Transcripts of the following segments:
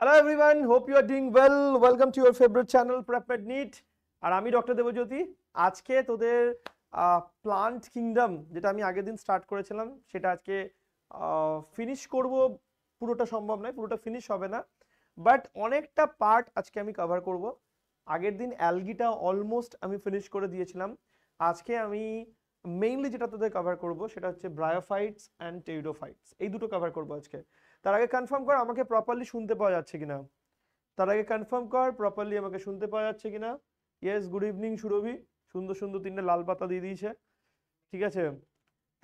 Hello everyone, hope you are doing well. Welcome to your favorite channel PrepMed NEET. আর আমি doctor Debjyoti. আজকে তোদের plant kingdom, যেটা আমি আগের দিন স্টার্ট করেছিলাম, সেটা আজকে ফিনিশ করব। পুরোটা সম্ভব নয়, পুরোটা ফিনিশ হবে না, বাট অনেকটা পার্ট আজকে আমি কভার করব। আগের দিন অ্যালগিটা অলমোস্ট আমি ফিনিশ করে দিয়েছিলাম। আজকে আমি মেইনলি যেটা তোদের কভার করব সেটা হচ্ছে ব্রায়োফাইটস অ্যান্ড টেরিডোফাইটস, এই দুটো কভার করব আজকে। তার আগে কনফার্ম কর আমাকে প্রপারলি শুনতে পাওয়া যাচ্ছে কিনা। তার আগে কনফার্ম কর প্রপারলি আমাকে শুনতে পাওয়া যাচ্ছে কিনা। ইয়েস, গুড ইভিনিং সুরভি, সুন্দর সুন্দর তিনটা লাল পাতা দিয়ে দিয়েছে, ঠিক আছে।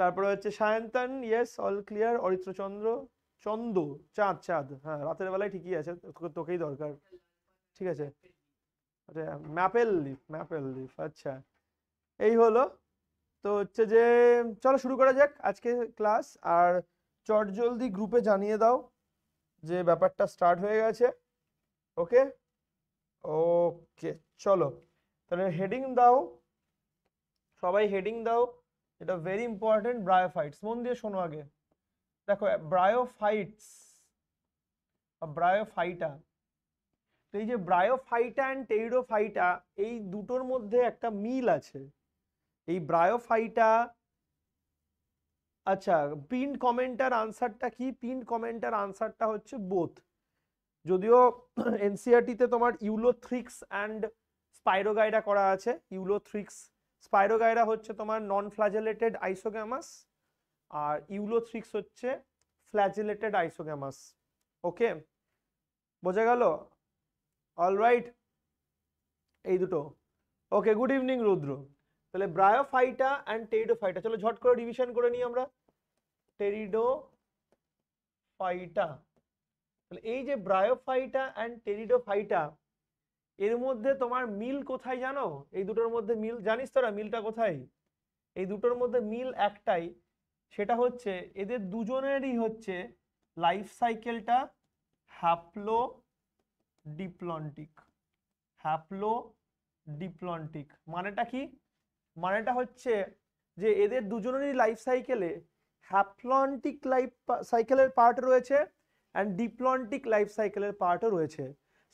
তারপরে হচ্ছে Sayantan, yes all clear. Aritrachandra, Chanda, চাঁদ চাঁদ, হ্যাঁ রাতের বেলায় ঠিকই আছে, তোকেই দরকার, ঠিক আছে। আচ্ছা ম্যাপেল লিফ, ম্যাপেল লিফ, আচ্ছা এই হলো তো হচ্ছে যে। চলো শুরু করা যাক আজকে ক্লাস। আর চটজলদি গ্রুপে জানিয়ে দাও যে ব্যাপারটা স্টার্ট হয়ে গেছে। ওকে ওকে, চলো তাহলে হেডিং দাও, সবাই হেডিং দাও। এটা ভেরি ইম্পর্টেন্ট, ব্রায়োফাইটস। মন দিয়ে শোনো আগে, দেখো ব্রায়োফাইটস বা ব্রায়োফাইটা। এই যে ব্রায়োফাইটা অ্যান্ড টেরিডোফাইটা, এই দুটোর মধ্যে একটা মিল আছে। এই ব্রায়োফাইটা, আচ্ছা পিন্ড কমেন্টার আনসারটা কি? পিন্ড কমেন্টার আনসারটা হচ্ছে বোথ। যদিও এনসিআরটিতে তোমার ইউলোথ্রিক্স অ্যান্ড স্পাইরোগাইরা করা আছে। ইউলোথ্রিক্স, স্পাইরোগাইরা হচ্ছে তোমার নন ফ্ল্যাজেলেটেড আইসোগ্যামাস, আর ইউলোথ্রিক্স হচ্ছে ফ্ল্যাজেলেটেড আইসোগ্যামাস। ওকে, বোঝা গেল? অলরাইট, এই দুটো। Okay, good evening Rudra. তাহলে ব্রায়োফাইটা অ্যান্ড টেরিডোফাইটা, চলো ঝট করে রিভিশন করে নিই আমরা। টেরিডোফাইটা, তাহলে এই যে ব্রায়োফাইটা অ্যান্ড টেরিডোফাইটা, এর মধ্যে তোমার মিল কোথায় জানো? এই দুটোর মধ্যে মিল জানিস তোরা? মিলটা কোথায়? এই দুটোর মধ্যে মিল একটাই, সেটা হচ্ছে এদের দুজনেরই হচ্ছে লাইফ সাইকেলটা হ্যাপ্লোডিপ্লন্টিক। হ্যাপ্লোডিপ্লন্টিক মানেটা কি? মানেটা হচ্ছে যে এদের দুজনেরই লাইফ সাইকেলে হ্যাপ্লন্টিক লাইফ সাইকেলের পার্ট রয়েছে অ্যান্ড ডিপ্লন্টিক লাইফ সাইকেলের পার্টও রয়েছে।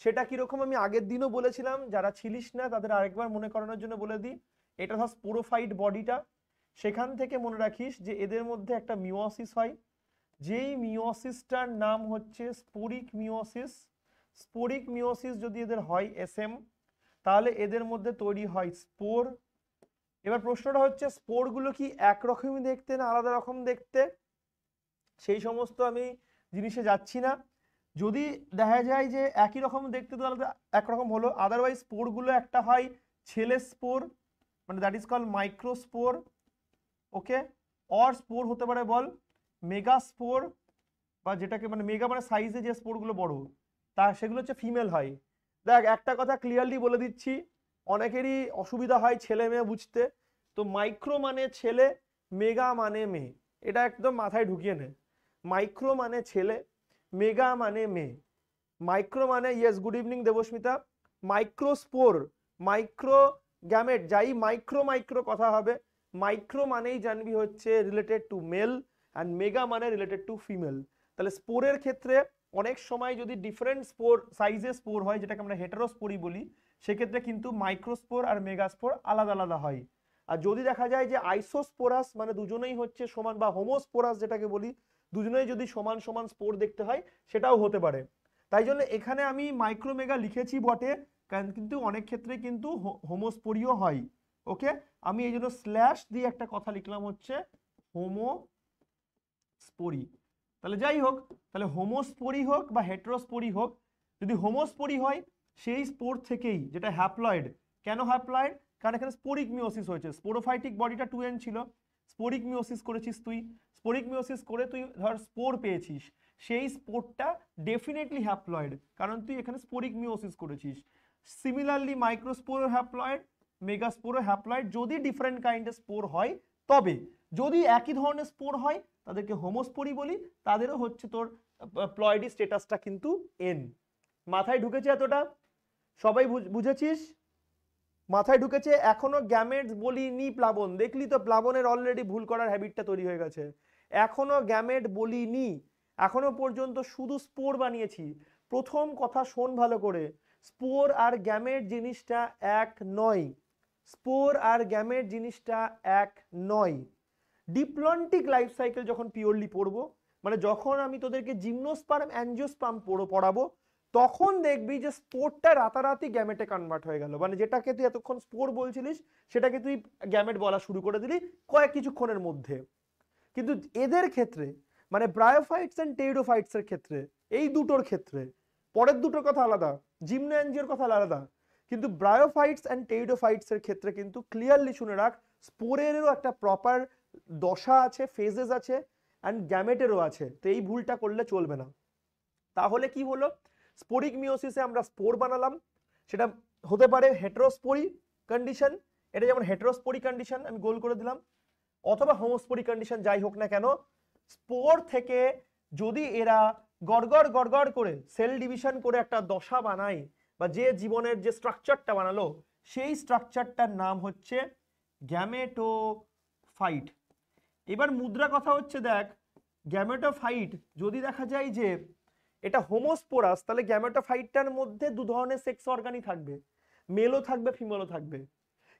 সেটা কীরকম আমি আগের দিনও বলেছিলাম, যারা ছিলিস না তাদের আরেকবার মনে করানোর জন্য বলে দিই। এটা ধর স্পোরোফাইট বডিটা, সেখান থেকে মনে রাখিস যে এদের মধ্যে একটা মিওসিস হয়, যেই মিওসিসটার নাম হচ্ছে স্পোরিক মিওসিস। স্পোরিক মিওসিস যদি এদের হয় SM, তাহলে এদের মধ্যে তৈরি হয় স্পোর। এবার প্রশ্নটা হচ্ছে স্পোরগুলো কি একরকমই দেখতে না আলাদা রকম দেখতে? সেই সমস্ত আমি জিনিসে যাচ্ছি না। যদি দেখা যায় যে একই রকম দেখতে তো আলাদা একরকম হলো, আদারওয়াইজ স্পোরগুলো একটা হয় ছেলে স্পোর, মানে that is call microspore. Okay, or spore হতে পারে বল মেগা স্পোর, বা যেটাকে মানে মেগা মানে সাইজে যে স্পোরগুলো বড়, তা সেগুলো হচ্ছে ফিমেল হয়। দেখ একটা কথা ক্লিয়ারলি বলে দিচ্ছি, অনেকেরই অসুবিধা হয় ছেলে মেয়ে বুঝতে। তো মাইক্রো মানে ছেলে, মেগা মানে মেয়ে, এটা একদম মাথায় ঢুকিয়ে নে। মাইক্রো মানে ছেলে, মেগা মানে মেয়ে। মাইক্রো মানে, yes good evening Debasmita, microspore, micro gamete, যাই মাইক্রো মাইক্রো কথা হবে। মাইক্রো মানেই জানবি হচ্ছে related to male, and mega মানে রিলেটেড টু ফিমেল। তাহলে স্পোরের ক্ষেত্রে অনেক সময় যদি ডিফারেন্ট স্পোর সাইজে স্পোর হয়, যেটাকে আমরা হেটারোস্পোরই বলি, সেক্ষেত্রে কিন্তু মাইক্রোস্পোর আর মেগাস্পোর আলাদা আলাদা হয়। আর যদি দেখা যায় যে আইসোস্পোরাস মানে দুজনেই হচ্ছে সমান, বা হোমোস্পোরাস যেটাকে বলি, দুজনেই যদি সমান সমান স্পোর দেখতে হয়, সেটাও হতে পারে। তাই জন্য এখানে আমি মাইক্রোমেগা লিখেছি বটে, কারণ কিন্তু অনেক ক্ষেত্রে কিন্তু হোমোস্পোরিও হয়। ওকে, আমি এই জন্য স্ল্যাশ দিয়ে একটা কথা লিখলাম হচ্ছে হোমোস্পোরি। তাহলে যাই হোক, তাহলে হোমোস্পোরি হোক বা হেটারোস্পোরি হোক, যদি হোমোস্পোরি হয় সেই স্পোর থেকেই, যেটা হ্যাপ্লয়েড। কেন হ্যাপ্লয়েড? কারণ এখানে স্পোরিক মিওসিস হয়েছে। স্পোরোফাইটিক বডিটা 2n ছিল, স্পোরিক মিওসিস করেছিস তুই। স্পোরিক মিওসিস করে তুই ধর স্পোর পেয়েছিস, সেই স্পোরটা ডেফিনেটলি হ্যাপ্লয়েড, কারণ তুই এখানে স্পোরিক মিওসিস করেছিস। Similarly microspore haploid, megaspore haploid, যদি ডিফারেন্ট কাইন্ডের স্পোর হয় তবে। যদি একই ধরনের স্পোর হয় তাদেরকে হোমোস্পোরি বলি, তাদেরও হচ্ছে তোর প্লয়েডি স্ট্যাটাসটা কিন্তু n। মাথায় ঢুকেছে এতটা? সবাই বুঝেছিস? মাথায় ঢুকেছে? এখনো গ্যামেটস বলিনি প্লাবন, দেখলি তো প্লাবনের অলরেডি ভুল করার হ্যাবিটটা তৈরি হয়ে গেছে। এখনো গ্যামেট বলিনি, এখনো পর্যন্ত শুধু স্পোর বানিয়েছি। प्रथम कथा शोन भालो करे स्पोर और गैमेट जिनिसटा एक नय। स्पोर और गैमेट जिनिसटा एक नय। डिप्लन्टिक लाइफ साइकेल जखन पियोरली पढ़बो माने जखन आमी तोदेरके जिम्नोस्पार्म एंजियोस्पार्म पढ़ाबो तखन देखबी जे स्पोरटा राताराति गैमेटे कनभार्ट हये गेलो माने जेटाके तुई एतक्षण स्पोर बोलछिलिस सेटाके तुई गैमेट बोला शुरू करे दिली कयेक किछुक्षणेर मध्ये। किन्तु एदेर क्षेत्रे माने ब्रायोफाइट्स एंड टेरिडोफाइट्स एर क्षेत्रे एई दुटोर क्षेत्रे परेर दुटोर कथा आलादा जिम्नो एंजियोर कथा आलादा किन्तु ब्रायोफाइट्स एंड टेरिडोफाइट्स एर क्षेत्रे किन्तु क्लियरली शुने राख स्पोरेरेरो एकटा प्रपार दशा आछे फेजेस आछे एंड गैमेटेरो आछे। तो एई भूलटा करले चलबे ना। ताहले कि हलो स्पोरिक मियोसिसे आमरा स्पोर बानालाम सेटा होते पारे हेटेरोस्पोरी कंडिशन एटा जेमन हेटेरोस्पोरी कंडिशन आमी गोल करे दिलाम अथवा होमोस्पोरी कंडिशन जाई होक ना केन स्पोर थेके जोदी एरा गड़गड़ गड़गड़ करे सेल डिविशन करे एकटा दशा बानाय बा जे जीवनेर जे स्ट्राक्चारटा बानालो सेई स्ट्राक्चारटार नाम होच्छे गैमेटोफाइट। एबार मुद्रा कथा होच्छे देख गैमेटोफाइट जोदी देखा जाय जे এটা হোমোস্পোরাস তাহলে গ্যামেটোফাইটটার মধ্যে দুই ধরনের সেক্স অর্গানই থাকবে মেলও থাকবে ফিমেলও থাকবে।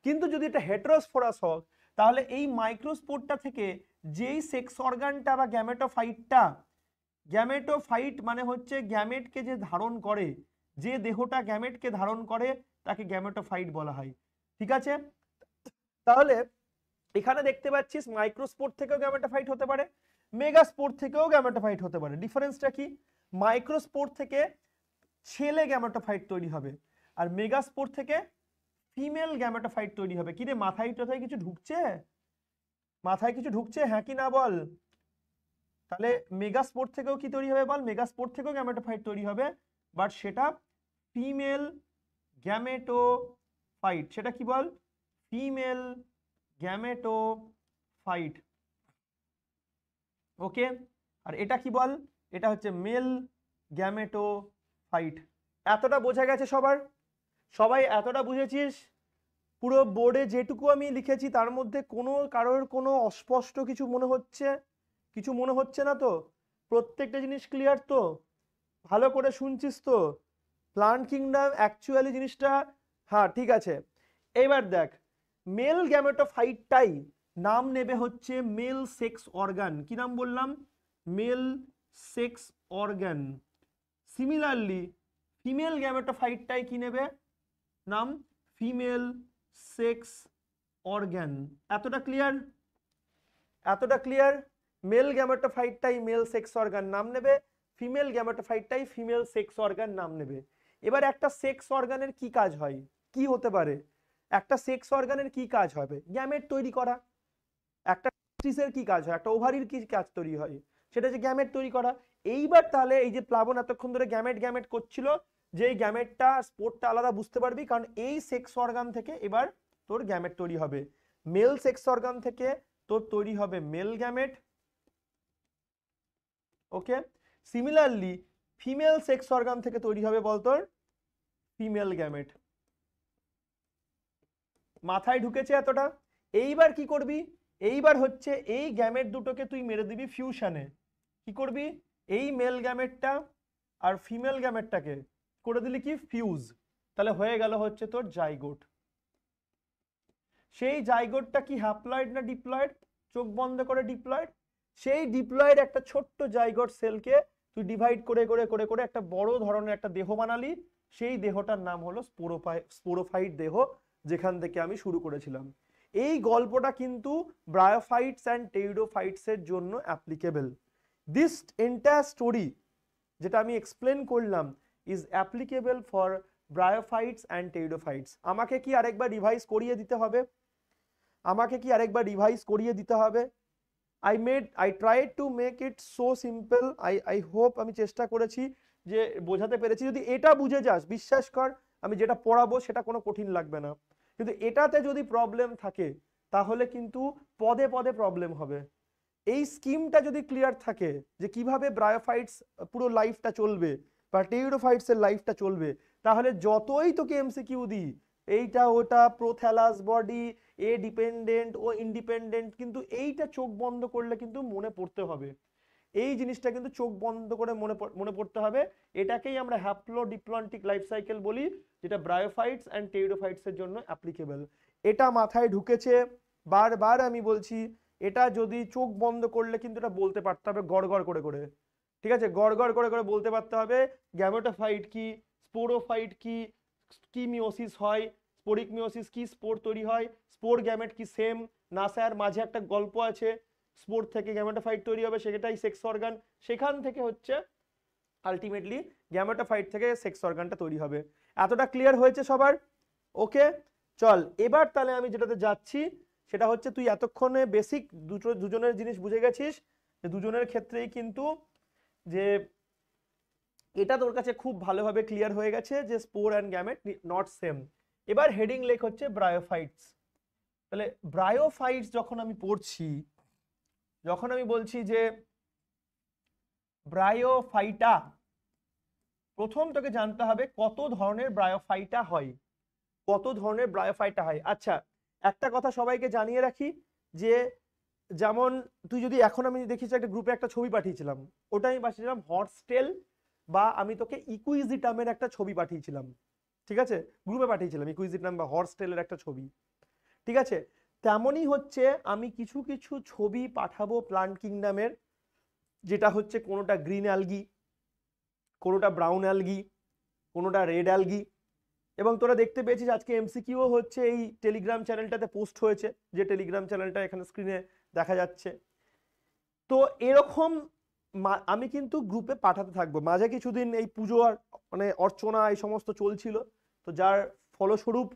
কিন্তু যদি এটা হেটেরোস্পোরাস হয় তাহলে এই মাইক্রোস্পোরটা থেকে যেই সেক্স অর্গানটা বা গ্যামেটোফাইটটা গ্যামেটোফাইট মানে হচ্ছে গ্যামেটকে যে ধারণ করে যে দেহটা গ্যামেটকে ধারণ করে তাকে গ্যামেটোফাইট বলা হয়। ঠিক আছে তাহলে এখানে দেখতে পাচ্ছিস মাইক্রোস্পোর থেকেও গ্যামেটোফাইট হতে পারে মেগাস্পোর থেকেও গ্যামেটোফাইট হতে পারে। ডিফারেন্সটা কি माइक्रोस्पोर থেকে ছেলে গ্যামেটোফাইট তৈরি হবে আর মেগাস্পোর থেকে ফিমেল গ্যামেটোফাইট তৈরি হবে। কি রে মাথায় টাথায় কিছু ঢুকছে? মাথায় কিছু ঢুকছে হ্যাঁ কি না বল? তাহলে মেগাস্পোর থেকেও কি তৈরি হবে বল? মেগাস্পোর থেকেও গ্যামেটোফাইট তৈরি হবে বাট সেটা ফিমেল গ্যামেটোফাইট। সেটা কি বল? Female gametophyte. ওকে আর এটা কি বল? এটা হচ্ছে মেল গ্যামেটোফাইট। এতটা বোঝা গেছে সবার? সবাই এতটা বুঝেছিস? পুরো বোর্ডে যেটুকু আমি লিখেছি তার মধ্যে কোনো কারোর কোনো অস্পষ্ট কিছু মনে হচ্ছে? কিছু মনে হচ্ছে না তো? প্রত্যেকটা জিনিস ক্লিয়ার তো? ভালো করে শুনছিস তো? প্লান্ট কিংডম অ্যাকচুয়ালি জিনিসটা হ্যাঁ ঠিক আছে। এবার দেখ মেল গ্যামেটোফাইটটাই নাম নেবে হচ্ছে মেল সেক্স অর্গান। কি নাম বললাম? Male sex organ. Similarly female gametophyte टाई की नेबे नाम फीमेल सेक्स ऑर्गन। एतटा क्लियर? एतटा क्लियर? मेल गैमेटोफाइट टाई मेल सेक्स ऑर्गन नाम नेबे फीमेल गैमेटोफाइट टाई फीमेल सेक्स ऑर्गन नाम नेबे। एबार एकटा सेक्स ऑर्गानेर की काज हय? की होते पारे? एकटा सेक्स ऑर्गानेर की काज हबे? गैमेट तैरी करा। एकटा टिशेर की काज हय? एकटा ओभारिर की काज तैरी हय? সেটা যে গ্যামেট তৈরি করা। এইবার তাহলে এই যে প্লাবন এতক্ষণ ধরে গ্যামেট গ্যামেট করছিল যে গ্যামেটটা স্পোরটা আলাদা বুঝতে পারবি কারণ এই সেক্স অর্গান থেকে এবার তোর গ্যামেট তৈরি হবে। মেল সেক্স অর্গান থেকে তোর তৈরি হবে male gamete. Okay similarly female sex organ থেকে তৈরি হবে বল তোর ফিমেল গ্যামেট। মাথায় ঢুকেছে এতটা? এইবার কি করবি? এইবার হচ্ছে এই গ্যামেট দুটোকে তুই মেরে দিবি ফিউশনে। কি করবি? এই মেল গ্যামেটটা আর ফিমেল গ্যামেটটাকে করে দিলি কি ফিউজ। তাহলে হয়ে গেল হচ্ছে তোর জাইগোট। সেই জাইগোটটা কি হ্যাপ্লয়েড না ডিপ্লয়েড? চোখ বন্ধ করে ডিপ্লয়েড। সেই ডিপ্লয়েড একটা ছোট্ট জাইগোট সেলকে তুই ডিভাইড করে করে করে করে একটা বড় ধরনের একটা দেহ বানালি। সেই দেহটার নাম হলো স্পোরোফাইট দেহ যেখান থেকে আমি শুরু করেছিলাম। এই গল্পটা কিন্তু ব্রায়োফাইটস অ্যান্ড টেরিডোফাইটসের জন্য অ্যাপ্লিকেবল। দিস এন্টায়ার স্টোরি যেটা আমি এক্সপ্লেন করলাম is applicable for bryophytes and pteridophytes. আমাকে কি আরেকবার রিভাইজ করিয়ে দিতে হবে? আমাকে কি আরেকবার রিভাইজ করিয়ে দিতে হবে? I tried to make it so simple. I hope আমি চেষ্টা করেছি যে বোঝাতে পেরেছি। যদি এটা বুঝে যাস বিশ্বাস কর আমি যেটা পড়াবো সেটা কোনো কঠিন লাগবে না। কিন্তু এটাতে যদি প্রবলেম থাকে তাহলে কিন্তু পদে পদে প্রবলেম হবে। এই স্কিমটা যদি ক্লিয়ার থাকে যে কিভাবে ব্রায়োফাইটস পুরো লাইফটা চলবে বা টেরিডোফাইটসের লাইফটা চলবে তাহলে যতই তোকে এমসিকিউ দিই এইটা ওটা প্রোথ্যালাস বডি এ ডিপেন্ডেন্ট ও ইন্ডিপেন্ডেন্ট কিন্তু এইটা চোখ বন্ধ করলে কিন্তু মনে পড়তে হবে। এই জিনিসটা কিন্তু চোখ বন্ধ করে মনে পড়তে হবে। এটাকেই আমরা হ্যাপ্লোডিপ্লন্টিক লাইফ সাইকেল বলি, যেটা ব্রায়োফাইটস অ্যান্ড টেরিডোফাইটসের জন্য অ্যাপ্লিকেবল। এটা মাথায় ঢুকেছে, বারবার আমি বলছি, এটা যদি চোখ বন্ধ করলে কিন্তু এটা বলতে পারতে হবে গড়গড় করে করে, ঠিক আছে, গড়গড় করে করে বলতে পারতে হবে গ্যামেটোফাইট কি, স্পোরোফাইট কি, স্কিমিওসিস হয়, স্পোরিক মিওসিস কি, স্পোর তৈরি হয়, স্পোর গ্যামেট কি সেম না স্যার, মাঝে একটা গল্প আছে স্পোর থেকে গ্যামেটোফাইট তৈরি হবে, সেটাই সেক্স অর্গান, সেখান থেকে হচ্ছে আলটিমেটলি গ্যামেটোফাইট থেকে সেক্স অর্গানটা তৈরি হবে। এতটা ক্লিয়ার হয়েছে সবার? ওকে, চল এবার তাহলে আমি যেটাতে যাচ্ছি সেটা হচ্ছে, তুই এতক্ষণে বেসিক দুজনের জিনিস বুঝে গেছিস, যে দুজনের ক্ষেত্রেই কিন্তু যে এটা তোর কাছে খুব ভালোভাবে ক্লিয়ার হয়ে গেছে যে spore and gamete not same. এবার হেডিং লেখ হচ্ছে ব্রায়োফাইটস। তাহলে ব্রায়োফাইটস যখন আমি পড়ছি, যখন আমি বলছি যে ব্রায়োফাইটা, প্রথম তোকে জানতে হবে কত ধরনের ব্রায়োফাইটা হয়, কত ধরনের ব্রায়োফাইটা হয়। আচ্ছা একটা কথা সবাইকে জানিয়ে রাখি, যে যেমন তুই যদি এখন আমি দেখিস একটা গ্রুপে একটা ছবি পাঠিয়েছিলাম, ওটা আমি পাঠিয়েছিলাম হর্সটেল, বা আমি তোকে ইকুইজিটামের একটা ছবি পাঠিয়েছিলাম, ঠিক আছে, গ্রুপে পাঠিয়েছিলাম ইকুইজিটাম বা হর্সটেলের একটা ছবি, ঠিক আছে। তেমনই হচ্ছে আমি কিছু কিছু ছবি পাঠাবো প্লান্ট কিংডমের, যেটা হচ্ছে কোনোটা গ্রিন অ্যালগি, কোনোটা ব্রাউন অ্যালগি, কোনোটা রেড অ্যালগি, এবং তোরা দেখতে পেয়েছিস আজকে এমসিকিউ হচ্ছে এই টেলিগ্রাম চ্যানেলটাতে পোস্ট হয়েছে, যে টেলিগ্রাম চ্যানেলটা এখানে স্ক্রিনে দেখা যাচ্ছে। তো এরকম আমি কিন্তু গ্রুপে পাঠাতে থাকবো। মাঝে কিছুদিন এই পুজো আর মানে অর্চনা এই সমস্ত চলছিল, তো যার ফলস্বরূপ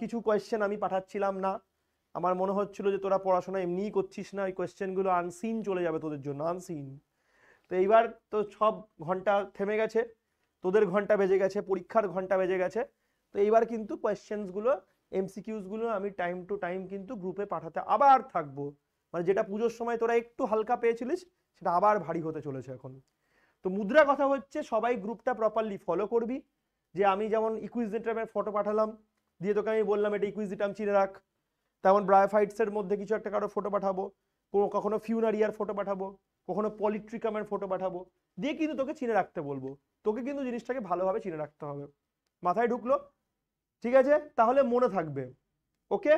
কিছু কোয়েশ্চেন আমি পাঠাচ্ছিলাম না। আমার মনে হচ্ছিল যে তোরা পড়াশোনা এমনিই করছিস না, ওই কোয়েশ্চেনগুলো আনসিন চলে যাবে তোদের জন্য, আনসিন। তো এইবার তো সব ঘন্টা থেমে গেছে, তোদের ঘন্টা বেজে গেছে, পরীক্ষার ঘন্টা বেজে গেছে। তো এইবার কিন্তু কোয়েশ্চেন্সগুলো এমসিকিউসগুলো আমি টাইম টু টাইম কিন্তু গ্রুপে পাঠাতে আবার থাকবো, মানে যেটা পুজোর সময় তোরা একটু হালকা পেয়েছিলিস সেটা আবার ভারী হতে চলেছে এখন। তো মুদ্রা কথা হচ্ছে সবাই গ্রুপটা প্রপারলি ফলো করবি, যে আমি যেমন ইকুইজিটামের ফটো পাঠালাম দিয়ে তোকে আমি বললাম এটা ইকুইজিটাম চিনে রাখ, তেমন ব্রায়োফাইটসের মধ্যে কিছু একটা কারো ফটো পাঠাবো, কখনো ফিউনারিয়ার ফটো পাঠাবো, কখনো পলিট্রিকামের ফটো পাঠাবো, দিয়ে কিন্তু তোকে চিনে রাখতে বলবো। তোকে কিন্তু জিনিসটাকে ভালোভাবে চিনে রাখতে হবে। মাথায় ঢুকলো? ঠিক আছে, তাহলে মনে থাকবে। ওকে,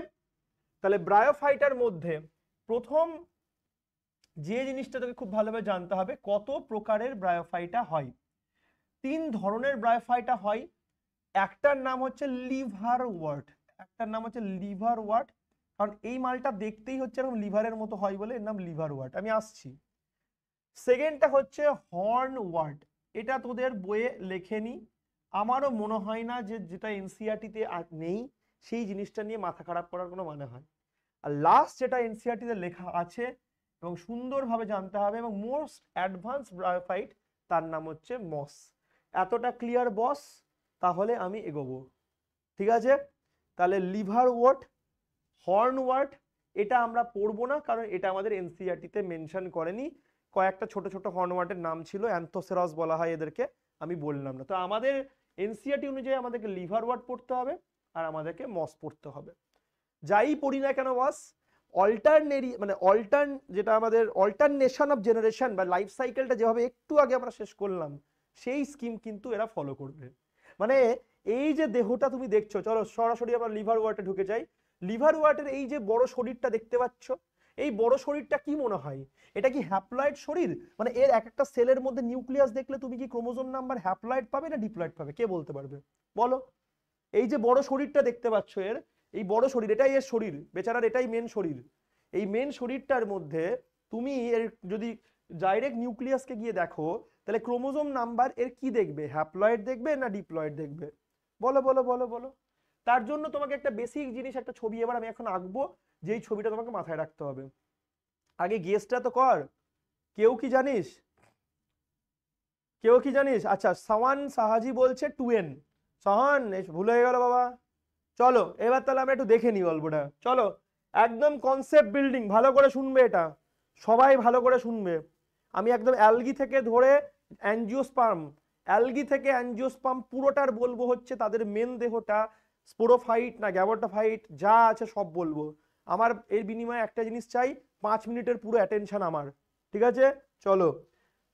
তাহলে ব্রায়োফাইটার মধ্যে প্রথম যে জিনিসটা তোকে খুব ভালোভাবে জানতে হবে, কত প্রকারের ব্রায়োফাইটা হয়। তিন ধরনের ব্রায়োফাইটা হয়। একটার নাম হচ্ছে লিভারওয়ার্ট, একটার নাম হচ্ছে লিভারওয়ার্ট, কারণ এই মালটা দেখতেই হচ্ছে এরকম লিভারের মতো হয় বলে এর নাম লিভারওয়ার্ট, আমি আসছি। সেকেন্ডটা হচ্ছে হর্নওয়ার্ট, এটা তোদের বইয়ে লেখেনি, আমারও মনে হয় না যে যেটা এনসিআরটিতে নেই সেই জিনিসটা নিয়ে মাথা খারাপ করার কোনো মানে হয়। আর লাস্ট যেটা এনসিআরটিতে লেখা আছে এবং সুন্দরভাবে জানতে হবে এবং মোস্ট অ্যাডভান্স ব্রায়োফাইট, তার নাম হচ্ছে মস। এতটা ক্লিয়ার বস? তাহলে আমি এগোবো, ঠিক আছে। তাহলে লিভারওয়ার্ট, হর্নওয়ার্ট এটা আমরা পড়বো না, কারণ এটা আমাদের এনসিআরটিতে মেনশন করেনি। কয়েকটা ছোট ছোট হর্নওয়ার্টের নাম ছিল, অ্যান্থোসেরাস বলা হয় এদেরকে, আমি বললাম না। তো আমাদের এনসিআরটি অনুযায়ী আমাদেরকে লিভারওয়ার্ট পড়তে হবে আর আমাদেরকে মস পড়তে হবে। যাই পড়ি না কেন বস, অল্টারনেরি মানে অল্টার্ন, যেটা আমাদের অল্টারনেশন অফ জেনারেশন বা লাইফ সাইকেলটা যেভাবে একটু আগে আমরা শেষ করলাম, সেই স্কিম কিন্তু এরা ফলো করবে। মানে এই যে দেহটা তুমি দেখছো, চলো সরাসরি আমরা লিভারওয়ার্টে ঢুকে যাই। লিভারওয়ার্টের এই যে বড় শরীরটা দেখতে পাচ্ছ, এই বড় শরীরটা কি মনে হয়, এটা কি হ্যাপ্লয়েড শরীর? মানে এর এক একটা সেলের মধ্যে নিউক্লিয়াস দেখলে তুমি কি ক্রোমোজোম নাম্বার হ্যাপ্লয়েড পাবে না ডিপ্লয়েড পাবে, কে বলতে পারবে বলো? এই যে বড় শরীরটা দেখতে পাচ্ছ, এর এই বড় শরীর, এটাই এর শরীর, বেচারার এটাই মেন শরীর। এই মেন শরীরটার মধ্যে তুমি এর যদি ডাইরেক্ট নিউক্লিয়াসকে গিয়ে দেখো, তাহলে ক্রোমোজোম নাম্বার এর কি দেখবে, হ্যাপ্লয়েড দেখবে না ডিপ্লয়েড দেখবে, বলো বলো বলো বলো। তার জন্য তোমাকে একটা বেসিক জিনিস, একটা ছবি এবার আমি এখন আঁকবো, যেই ছবিটা তোমাকে মাথায় রাখতে হবে। আগে গেসটা তো কর, কেউ কি জানিস, কেউ কি জানিস? আচ্ছা সাওয়ান সাহাজি বলছে 2N, সাহান ভুল হয়ে গেল বাবা। চলো এবার তাহলে আমরা একটু দেখে নিই গল্পটা, চলো একদম কনসেপ্ট বিল্ডিং, ভালো করে শুনবে, এটা সবাই ভালো করে শুনবে। আমি একদম অ্যালগি থেকে ধরে অ্যাঞ্জিওস্পার্ম, অ্যালগি থেকে অ্যাঞ্জিওস্পার্ম পুরোটার বলবো হচ্ছে তাদের মেন দেহটা, স্পোরোফাইট না গ্যামেটোফাইট যা আছে সব বলবো। আমার এর বিনিময়ে একটা জিনিস চাই, 5 মিনিটের পুরো অ্যাটেনশন আমার, ঠিক আছে? चलो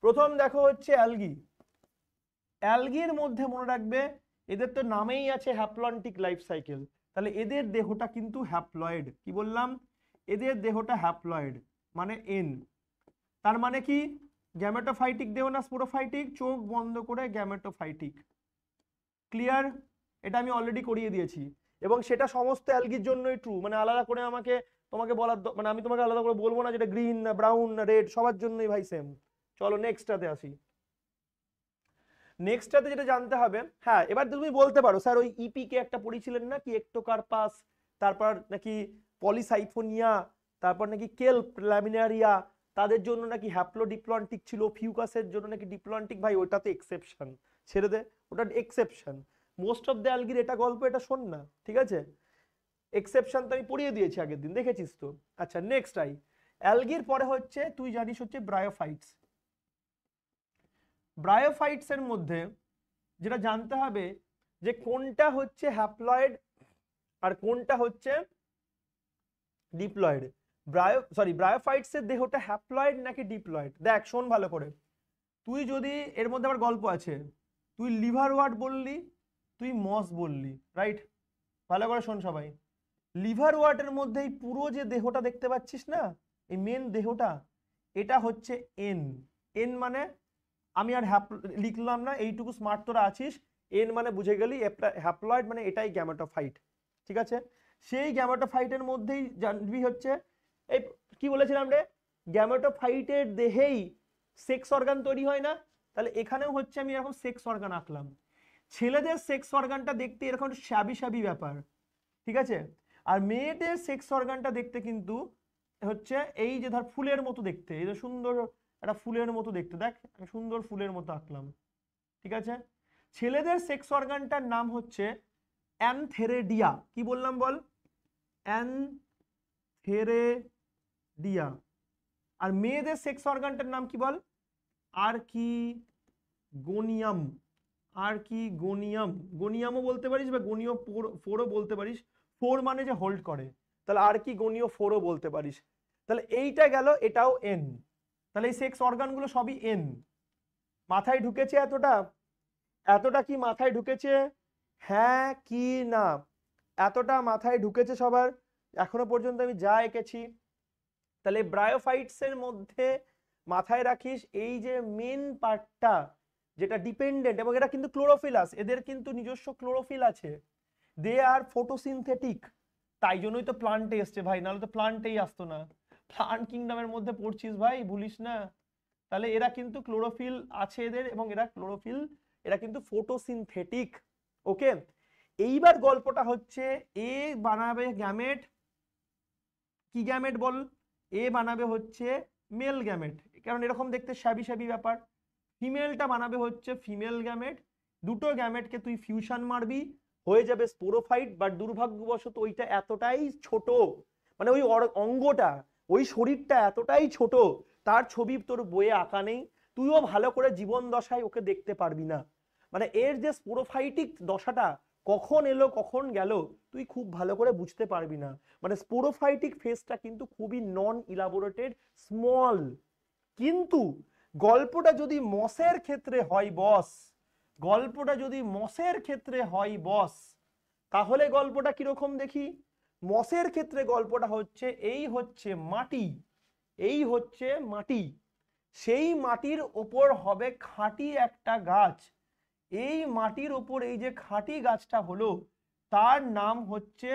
प्रथम देखो হচ্ছে অ্যালগি। অ্যালগির মধ্যে মনে রাখবে এদের তো নামেই আছে হ্যাপ্লন্টিক লাইফ সাইকেল, তাহলে এদের দেহটা কিন্তু হ্যাপ্লয়েড। কি বললাম? এদের দেহটা হ্যাপ্লয়েড মানে এন। তার মানে কি গ্যামেটোফাইটিক দেহ না স্পোরোফাইটিক? চোখ বন্ধ করে গ্যামেটোফাইটিক। ক্লিয়ার? এটা আমি অলরেডি করিয়ে দিয়েছি এবং সেটা সমস্ত অ্যালগির জন্যই ট্রু, মানে আলাদা করে আমাকে তোমাকে বলার মানে আমি তোমাকে আলাদা করে বলবো না যেটা গ্রিন না ব্রাউন না রেড, সবার জন্যই ভাই সেম। চলো নেক্সটটাতে আসি। নেক্সটটাতে যেটা জানতে হবে, হ্যাঁ এবার তুমি বলতে পারো স্যার ওই ইপি কে একটা পড়িয়েছিলেন না কি একটোকার্পাস, তারপর নাকি পলিসাইফোনিয়া, তারপর নাকি কেল্প ল্যামিনারিয়া, তাদের জন্য নাকি হ্যাপ্লোডিপ্লন্টিক ছিল, ফিউকাসের জন্য নাকি ডিপ্লন্টিক। ভাই ওটাতে এক্সেপশন, ছেড়ে দে, ওটা এক্সেপশন। মোস্ট অফ দ্য অ্যালগির এটা গল্প, এটা শোন না, ঠিক আছে? এক্সেপশন তো আমি পড়িয়ে দিয়েছি আগের দিন, দেখেছিস তো। আচ্ছা নেক্সট আই, অ্যালগির পরে হচ্ছে তুই জানিস হচ্ছে ব্রায়োফাইটস। ব্রায়োফাইটস এর মধ্যে যেটা জানতে হবে যে কোনটা হচ্ছে হ্যাপ্লয়েড আর কোনটা হচ্ছে ডিপ্লয়েড। ব্রায়োফাইটস এর দেহটা হ্যাপ্লয়েড নাকি ডিপ্লয়েড? দেখ শোন ভালো করে, তুই যদি এর মধ্যে আবার গল্প আছে, তুই লিভারওয়ার্ট বললি, তুই মস বললি, রাইট? ভালো করে শোন সবাই, লিভারওয়ার্টের মধ্যে এই পুরো যে দেহটা দেখতে পাচ্ছিস না, এই মেন দেহটা, এটা হচ্ছে এন। এন মানে আমি আর লিখলাম না, এইটুকু স্মার্ট তোরা আছিস। এন মানে বুঝে গেলি হ্যাপ্লয়েড, মানে এটাই গ্যামেটোফাইট, ঠিক আছে? সেই গ্যামেটোফাইটের মধ্যেই জানবি হচ্ছে এই কি বলেছিলাম রে, গ্যামেটোফাইটের দেহেই সেক্স অর্গান তৈরি হয় না, তাহলে এখানেও হচ্ছে আমি এরকম সেক্স অর্গান আঁকলাম। ছেলেদের সেক্স অর্গানটা দেখতে এরকম শ্যাবি শ্যাবি ব্যাপার, ঠিক আছে? আর মেয়েদের সেক্স অর্গানটা দেখতে কিন্তু হচ্ছে এই যে ধর ফুলের মতো দেখতে, এই যে সুন্দর একটা ফুলের মতো দেখতে, দেখ আমি সুন্দর ফুলের মতো আঁকলাম, ঠিক আছে? ছেলেদের সেক্স অর্গানটার নাম হচ্ছে অ্যানথেরেডিয়া। কি বললাম বল? অ্যানথেরেডিয়া। আর মেয়েদের সেক্স অর্গানটার নাম কি বল? আর্কিগোনিয়াম। আর্কিগোনিয়াম, গোনিয়ামও বলতে পারিস বা গোনিও ফোরও বলতে পারিস। ফোর মানে যে হোল্ড করে, তাহলে আর্কিগোনিও ফোরও বলতে পারিস। তাহলে এইটা গেল, এটাও এন। তাহলে এই সেক্স অর্গানগুলো সবই এন। মাথায় ঢুকেছে এতটা? এতটা কি মাথায় ঢুকেছে? হ্যাঁ কি না? এতটা মাথায় ঢুকেছে সবার? এখনো পর্যন্ত আমি যা এঁকেছি। তাহলে ব্রায়োফাইটসের মধ্যে মাথায় রাখিস এই যে মেন পার্টটা যেটা ডিপেন্ডেন্ট, এবং এটা কিন্তু ক্লোরোফিলাস, এদের কিন্তু নিজস্ব ক্লোরোফিল আছে। দে আর ফটোসিনথেটিক, তাই জন্যই তো প্লান্টে এসছে ভাই, নাহলে তো প্লান্টেই আসতো না। প্লান্ট কিংডমের মধ্যে পড়ছিস ভাই, ভুলিস না। তাহলে এরা কিন্তু ক্লোরোফিল আছে এদের, এবং এরা ক্লোরোফিল, এরা কিন্তু ফটোসিনথেটিক। ওকে, এইবার গল্পটা হচ্ছে এ বানাবে গ্যামেট। কি গ্যামেট বল? এ বানাবে হচ্ছে মেল গ্যামেট, কারণ এরকম দেখতে শ্যাবি শ্যাবি ব্যাপার। ফিমেলটা বানাবে হচ্ছে ফিমেল গ্যামেট। দুটো গ্যামেটকে তুই ফিউশন মারবি, হয়ে যাবে স্পোরোফাইট। বাট দুর্ভাগ্যবশত ওইটা এতটাই ছোট, মানে ওই অঙ্গটা, ওই শরীরটা এতটাই ছোট, তার ছবি তোর বইয়ে আঁকা নেই, তুইও ভালো করে জীবন দশায় ওকে দেখতে পারবি না। মানে এর যে স্পোরোফাইটিক দশাটা কখন এলো কখন গেল তুই খুব ভালো করে বুঝতে পারবি না। মানে স্পোরোফাইটিক ফেজটা কিন্তু খুবই নন ইলাবোরেটেড, স্মল। কিন্তু গল্পটা যদি মসের ক্ষেত্রে হয় বস, গল্পটা যদি মসের ক্ষেত্রে হয় বস, তাহলে গল্পটা কিরকম দেখি? মসের ক্ষেত্রে গল্পটা হচ্ছে এই হচ্ছে মাটি, এই হচ্ছে মাটি, সেই মাটির ওপর হবে খাঁটি একটা গাছ। এই মাটির ওপর এই যে খাঁটি গাছটা হলো, তার নাম হচ্ছে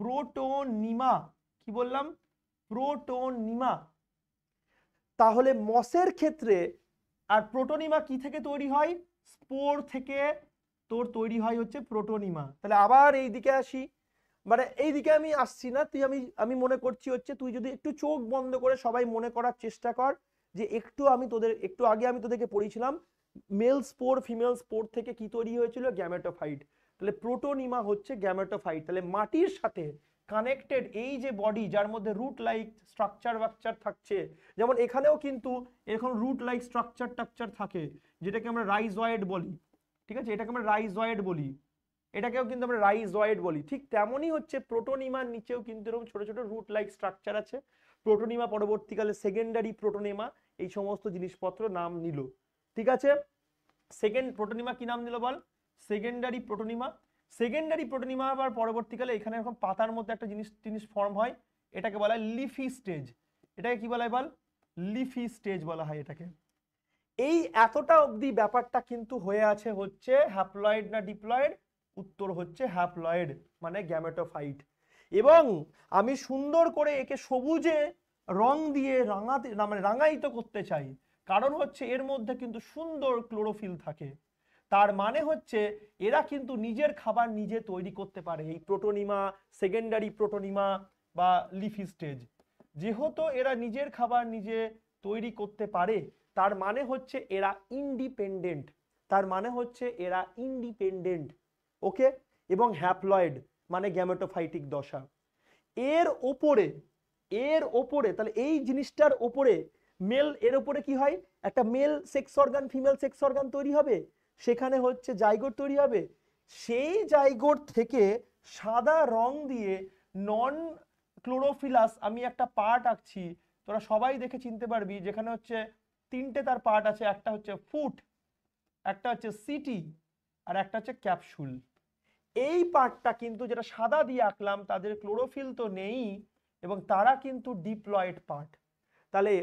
প্রোটোনিমা। কি বললাম? প্রোটোনিমা। তাহলে মসের ক্ষেত্রে আর প্রোটোনিমা কি থেকে তৈরি হয়? স্পোর থেকে তোর তৈরি হয় হচ্ছে প্রোটোনিমা। তাহলে আবার এই দিকে আসি, মানে এই দিকে আমি আসছি না, তুই আমি মনে করছি হচ্ছে তুই যদি একটু চোখ বন্ধ করে সবাই মনে করার চেষ্টা কর যে একটু আগে আমি তোদেরকে পড়িয়েছিলাম মেল স্পোর ফিমেল স্পোর থেকে কি তৈরি হয়েছিল? গ্যামেটোফাইট। তাহলে প্রোটোনিমা হচ্ছে গ্যামেটোফাইট। তাহলে মাটির সাথে কানেক্টেড এই যে বডি, যার মধ্যে রুট লাইক স্ট্রাকচার থাকছে, যেমন এখানেও কিন্তু এরকম রুট লাইক স্ট্রাকচার থাকে, যেটাকে আমরা রাইজয়েড বলি, ঠিক আছে? এটাকে আমরা রাইজয়েড বলি, এটাকেও কিন্তু আমরা রাইজয়েড বলি। ঠিক তেমনই হচ্ছে প্রোটোনিমার নিচেও কিন্তু এরকম ছোট ছোট রুট লাইক স্ট্রাকচার আছে। প্রোটোনিমা পরবর্তীকালে সেকেন্ডারি প্রোটোনিমা, এই সমস্ত জিনিসপত্র নাম নিল। ঠিক আছে, সেকেন্ড প্রোটোনিমা কি নাম নিল বল? Secondary protonema. সেকেন্ডারি প্রোটোনিমা আবার পরবর্তীকালে এখানে এরকম পাতার মধ্যে একটা জিনিস ফর্ম হয়, এটাকে বলা হয় লিফি স্টেজ। এটাকে কি বলা হয় বল? লিফি স্টেজ বলা হয় এটাকে। এই এতটা অবধি ব্যাপারটা কিন্তু হয়ে আছে হচ্ছে হ্যাপ্লয়েড না ডিপ্লয়েড? উত্তর হচ্ছে হ্যাপ্লয়েড মানে গ্যামেটোফাইট। এবং আমি সুন্দর করে একে সবুজে রং দিয়ে রাঙাতে মানে রাঙায়িত করতে চাই, কারণ হচ্ছে এর মধ্যে কিন্তু সুন্দর ক্লোরোফিল থাকে। তার মানে হচ্ছে এরা কিন্তু নিজের খাবার নিজে তৈরি করতে পারে, এই প্রোটোনিমা, সেকেন্ডারি প্রোটোনিমা বা লিফি স্টেজ। যেহেতু এরা নিজের খাবার নিজে তৈরি করতে পারে, তার মানে হচ্ছে এরা ইন্ডিপেন্ডেন্ট, তার মানে হচ্ছে এরা ইন্ডিপেন্ডেন্ট, ওকে। এবং হ্যাপ্লয়েড মানে গ্যামেটোফাইটিক দশা। এর ওপরে তাহলে এই জিনিসটার ওপরে মেল, এর ওপরে কি হয়? একটা male sex organ, female sex organ তৈরি হবে, সেখানে হচ্ছে জাইগোট তৈরি হবে। সেই জাইগোট থেকে সাদা রং দিয়ে নন ক্লোরোফিলাস আমি একটা পার্ট আঁকছি, তোরা সবাই দেখে চিনতে পারবি, যেখানে হচ্ছে তিনটে তার পার্ট আছে, একটা হচ্ছে ফুট, একটা হচ্ছে সিটি আর একটা হচ্ছে ক্যাপসুল। এই পার্টটা কিন্তু যেটা সাদা দিয়ে আঁকলাম, তাদের ক্লোরোফিল তো নেই এবং তারা কিন্তু ডিপ্লয়েড পার্ট। তাহলে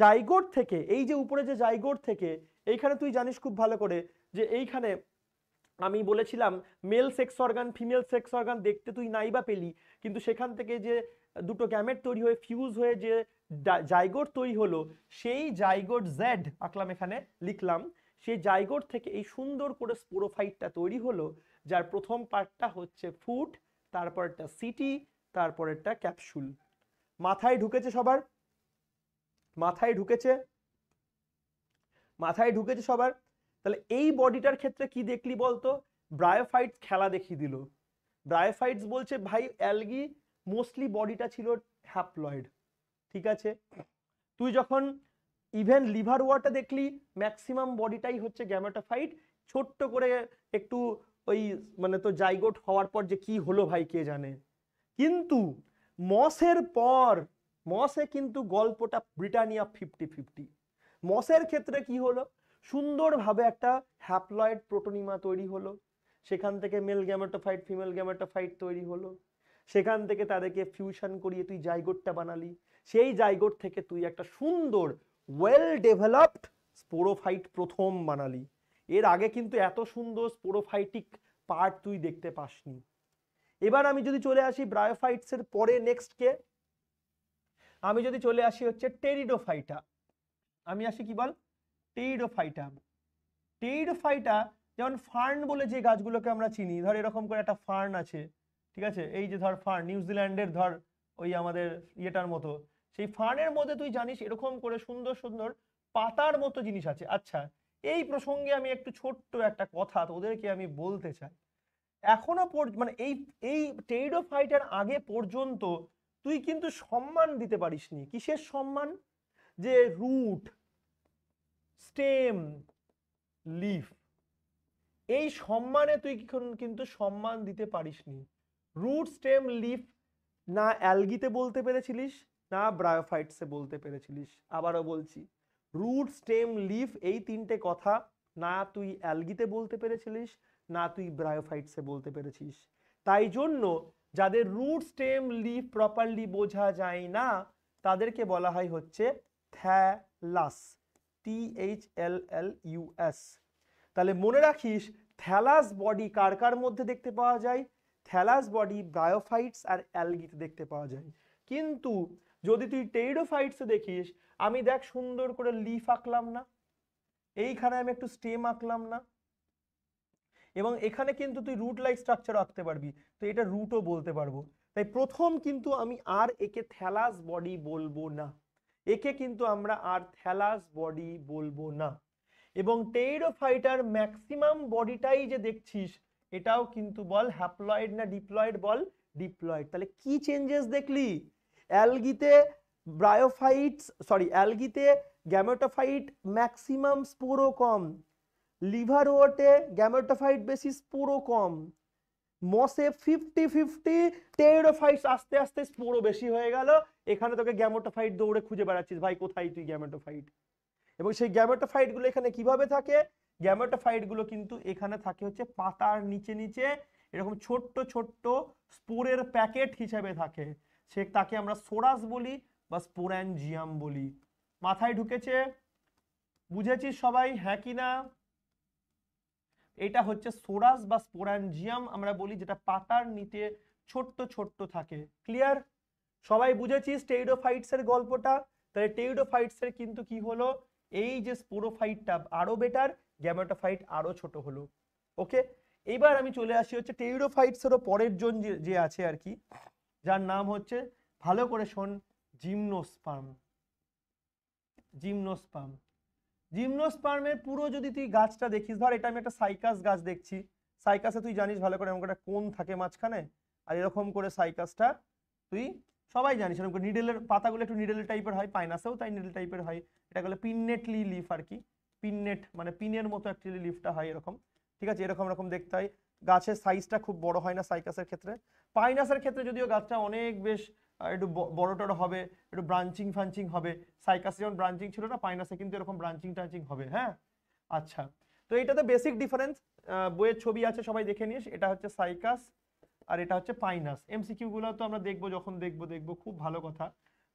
জাইগোট থেকে এই যে উপরে যে জাইগোট থেকে এইখানে তুই জানিস খুব ভালো করে যে এইখানে আমি বলেছিলাম male sex organ, female sex organ দেখতে তুই নাইবা পেলি, কিন্তু সেখান থেকে যে দুটো গ্যামেট তৈরি হয়ে ফিউজ হয়ে যে জাইগোট তৈরি হলো, সেই জাইগোট জেড আঁকলাম, এখানে লিখলাম, সেই জাইগোট থেকে এই সুন্দর করে স্পোরোফাইটটা তৈরি হলো, যার প্রথম পার্টটা হচ্ছে ফুট, তারপরটা সিটি, তারপরেরটা ক্যাপসুল। মাথায় ঢুকেছে সবার? মাথায় ঢুকেছে সবার? তাহলে এই বডিটার ক্ষেত্রে কি দেখলি বলতো? ব্রায়োফাইটস খেলা দেখিয়ে দিল। ব্রায়োফাইটস বলছে ভাই অ্যালগি মোস্টলি বডিটা ছিল হ্যাপ্লয়েড, ঠিক আছে। তুই যখন ইভেন লিভারওয়ার্টটা দেখলি, ম্যাক্সিমাম বডিটাই হচ্ছে গ্যামেটোফাইট, ছোট্ট করে একটু ওই মানে তো জাইগোট হওয়ার পর যে কি হলো ভাই কে জানে। কিন্তু মসের পর, মসে কিন্তু গল্পটা ব্রিটানিয়া 50-50। মসের ক্ষেত্রে কি হলো? সুন্দরভাবে একটা হ্যাপ্লয়েড প্রোটোনিমা তৈরি হলো, সেখান থেকে মেল গ্যামেটোফাইট, ফিমেল গ্যামেটোফাইট তৈরি হলো, সেখান থেকে তাদেরকে ফিউশন করিয়ে তুই জাইগোটটা বানালি, সেই জাইগোট থেকে তুই একটা সুন্দর ওয়েল ডেভেলপড স্পোরোফাইট প্রথম বানালি। এর আগে কিন্তু এত সুন্দর স্পোরোফাইটিক পার্ট তুই দেখতে পাসনি। এবার আমি যদি চলে আসি ব্রায়োফাইটসের পরে নেক্সট কে, আমি যদি চলে আসি হচ্ছে টেরিডোফাইটা। আমি আসি কি বল? টেরিডোফাইটা। টেরিডোফাইটা যেমন ফার্ন বলে যে গাছগুলোকে আমরা চিনি, ধর এরকম করে একটা ফার্ন আছে, ঠিক আছে, এই যে ধর ফার্ন নিউজিল্যান্ডের, ধর ওই আমাদের ইয়েটার মতো, সেই ফার্নের মধ্যে তুই জানিস এরকম করে সুন্দর সুন্দর পাতার মতো জিনিস আছে। আচ্ছা, এই প্রসঙ্গে আমি একটু ছোট্ট একটা কথা তোদেরকে আমি বলতে চাই। এখনো মানে এই টেরিডোফাইটার আগে পর্যন্ত তুই কিন্তু সম্মান দিতে পারিসনি। কিসের সম্মান? যে রুট, স্টেম, লিফ, এই সম্মানে তুই কিন্তু সম্মান দিতে পারিসনি। রুট, স্টেম, লিফ না অ্যালগিতে বলতে পেরেছিলিস, না ব্রায়োফাইটসে বলতে পেরেছিলিস। আবারও বলছি, রুট, স্টেম, লিফ এই তিনটে কথা না তুই অ্যালগিতে বলতে পেরেছিলিস, না তুই ব্রায়োফাইটসে বলতে পেরেছিস। তাই জন্য যাদের রুট, স্টেম, লিফ প্রপারলি বোঝা যায় না, তাদেরকে বলা হয় হচ্ছে থ্যালাস, THLLUS। তাহলে মনে রাখিস, থ্যালাস বডি কার কার মধ্যে দেখতে পাওয়া যায়? থ্যালাস বডি ব্রায়োফাইটস আর অ্যালগিতে দেখতে পাওয়া যায়। কিন্তু যদি তুই টেরিডোফাইটসে দেখিস, আমি দেখ সুন্দর করে লিফ আঁকলাম না, এইখানে আমি একটু স্টেম আঁকলাম না, এবং এখানে কিন্তু তুই রুট লাইক স্ট্রাকচার আঁকতে পারবি, তো এটা রুটও বলতে পারবো। তাই প্রথম কিন্তু আমি আর একে থ্যালাস বডি বলবো না, একে কিন্তু আমরা আর থ্যালাস বডি বলবো না। এবং টেরিডোফাইটার ম্যাক্সিমাম বডিটাই যে দেখছিস, এটাও কিন্তু বল হ্যাপ্লয়েড না ডিপ্লয়েড? বল ডিপ্লয়েড। তাহলে কি চেঞ্জেস দেখলি? অ্যালগিতে ব্রায়োফাইটস, সরি অ্যালগিতে গ্যামেটোফাইট ম্যাক্সিমাম, স্পোরো কম। লিভারওয়ার্টে গ্যামেটোফাইট বেশি, স্পোরো কম। মসে 50-50, টেরিডোফাইটস আস্তে আস্তে স্পোরো বেশি হয়ে গেল। এখানে তোকে গ্যামেটোফাইট দৌড়ে খুঁজে বেড়াচ্ছিস, ভাই কোথায় তুই গ্যামেটোফাইট? এবং সেই গ্যামেটোফাইটগুলো এখানে কিভাবে থাকে, গ্যামেটোফাইটগুলো কিন্তু এখানে থাকে হচ্ছে পাতার নিচে নিচে এরকম ছোট্ট ছোট্ট স্পোরের প্যাকেট হিসেবে থাকে, সে তাকে আমরা সোরাস বলি বা স্পোরাঞ্জিয়াম বলি। মাথায় ঢুকেছে, বুঝেছি সবাই হ্যাঁ কিনা? এটা হচ্ছে সোরাস বা স্পোরাঞ্জিয়াম আমরা বলি, যেটা পাতার নিচে ছোট্ট ছোট্ট থাকে। ক্লিয়ার? সবাই বুঝেছি স্টেরিডোফাইটস এর গল্পটা? তাহলে স্টেরিডোফাইটস এর কিন্তু কি হলো, এই যে স্পোরোফাইটটা আরো বেটার, গ্যামেটোফাইট আরো ছোট হলো। ওকে, এবার আমি চলে আসি হচ্ছে স্টেরিডোফাইটস এরও পরের জন যে আছে আর কি, যার নাম হচ্ছে, ভালো করে শোন, জিমনোস্পার্ম। জিমনোস্পার্ম, জিমনোস্পার্মের পুরো যদি তুই গাছটা দেখিস, ধর এটা আমি একটা সাইকাস গাছ দেখছি, সাইকাসে তুই জানিস ভালো করে এমন একটা কোণ থাকে মাঝখানে, আর এরকম করে সাইকাসটা তুই সবাই জানিস এরকম করে নিডেলের পাতাগুলো একটু নিডেল টাইপের হয়, পাইনাসেও তাই নিডেল টাইপের হয়, এটা বলে পিননেটলি লিফ আর কি, পিননেট মানে পিনের মতো অ্যাকচুয়ালি লিফটা হয় এরকম, ঠিক আছে, এরকম এরকম দেখতে হয়। গাছের সাইজটা খুব বড় হয় না সাইকাসের ক্ষেত্রে, পাইনাসের ক্ষেত্রে যদিও গাছটা অনেক বেশ একটু বড় টড়ো হবে, একটু ব্রাঞ্চিং ফাঞ্চিং হবে, সাইকাসে যেমন ব্রাঞ্চিং ছিল না পাইনাসে কিন্তু এরকম ব্রাঞ্চিং টাঞ্চিং হবে। হ্যাঁ আচ্ছা, তো এটা তো বেসিক ডিফারেন্স, বইয়ের ছবি আছে সবাই দেখে নিস, এটা হচ্ছে সাইকাস আর এটা হচ্ছে পাইনাস। এমসিকিউ গুলো তো আমরা দেখবো, যখন দেখবো দেখবো, খুব ভালো কথা।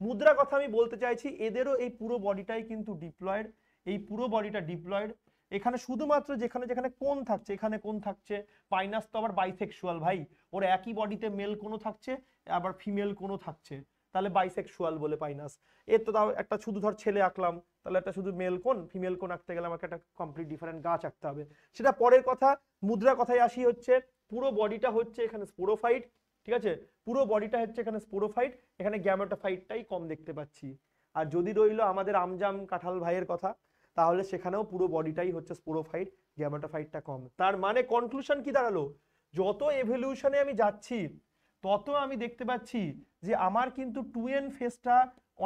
মুদ্রা কথা আমি বলতে চাইছি, এদেরও এই পুরো বডিটাই কিন্তু ডিপ্লয়েড, এই পুরো বডিটা ডিপ্লয়েড, এখানে শুধুমাত্র যেখানে যেখানে কোন থাকছে এখানে কোন থাকছে। পাইনাস তো আবার বাইসেক্সুয়াল ভাই, ওর একই বডিতে মেল কোনো থাকছে আবার ফিমেল কোনো থাকছে, তাহলে বাইসেক্সুয়াল বলে পাইনাস। এর তো তাও একটা শুধু ধর ছেলে আঁকলাম, তাহলে একটা শুধু মেল কোন ফিমেল কোন আঁকতে গেলে আমাকে একটা কমপ্লিট ডিফারেন্ট গাছ আঁকতে হবে, সেটা পরের কথা। মুদ্রা কথায় আসি, হচ্ছে পুরো বডিটা হচ্ছে এখানে স্পোরোফাইট, ঠিক আছে, পুরো বডিটা হচ্ছে এখানে স্পোরোফাইট, এখানে গ্যামেটোফাইটটাই কম দেখতে পাচ্ছি। আর যদি রইল আমাদের আমজাম কাঁঠাল ভাইয়ের কথা, তাহলে সেখানেও পুরো বডিটাই হচ্ছে স্পোরোফাইট, গ্যামেটোফাইটটা কম। তার মানে কনক্লুশন কি দাঁড়ালো, যত এভলিউশনে আমি যাচ্ছি তত আমি দেখতে পাচ্ছি যে আমার কিন্তু 2n ফেজটা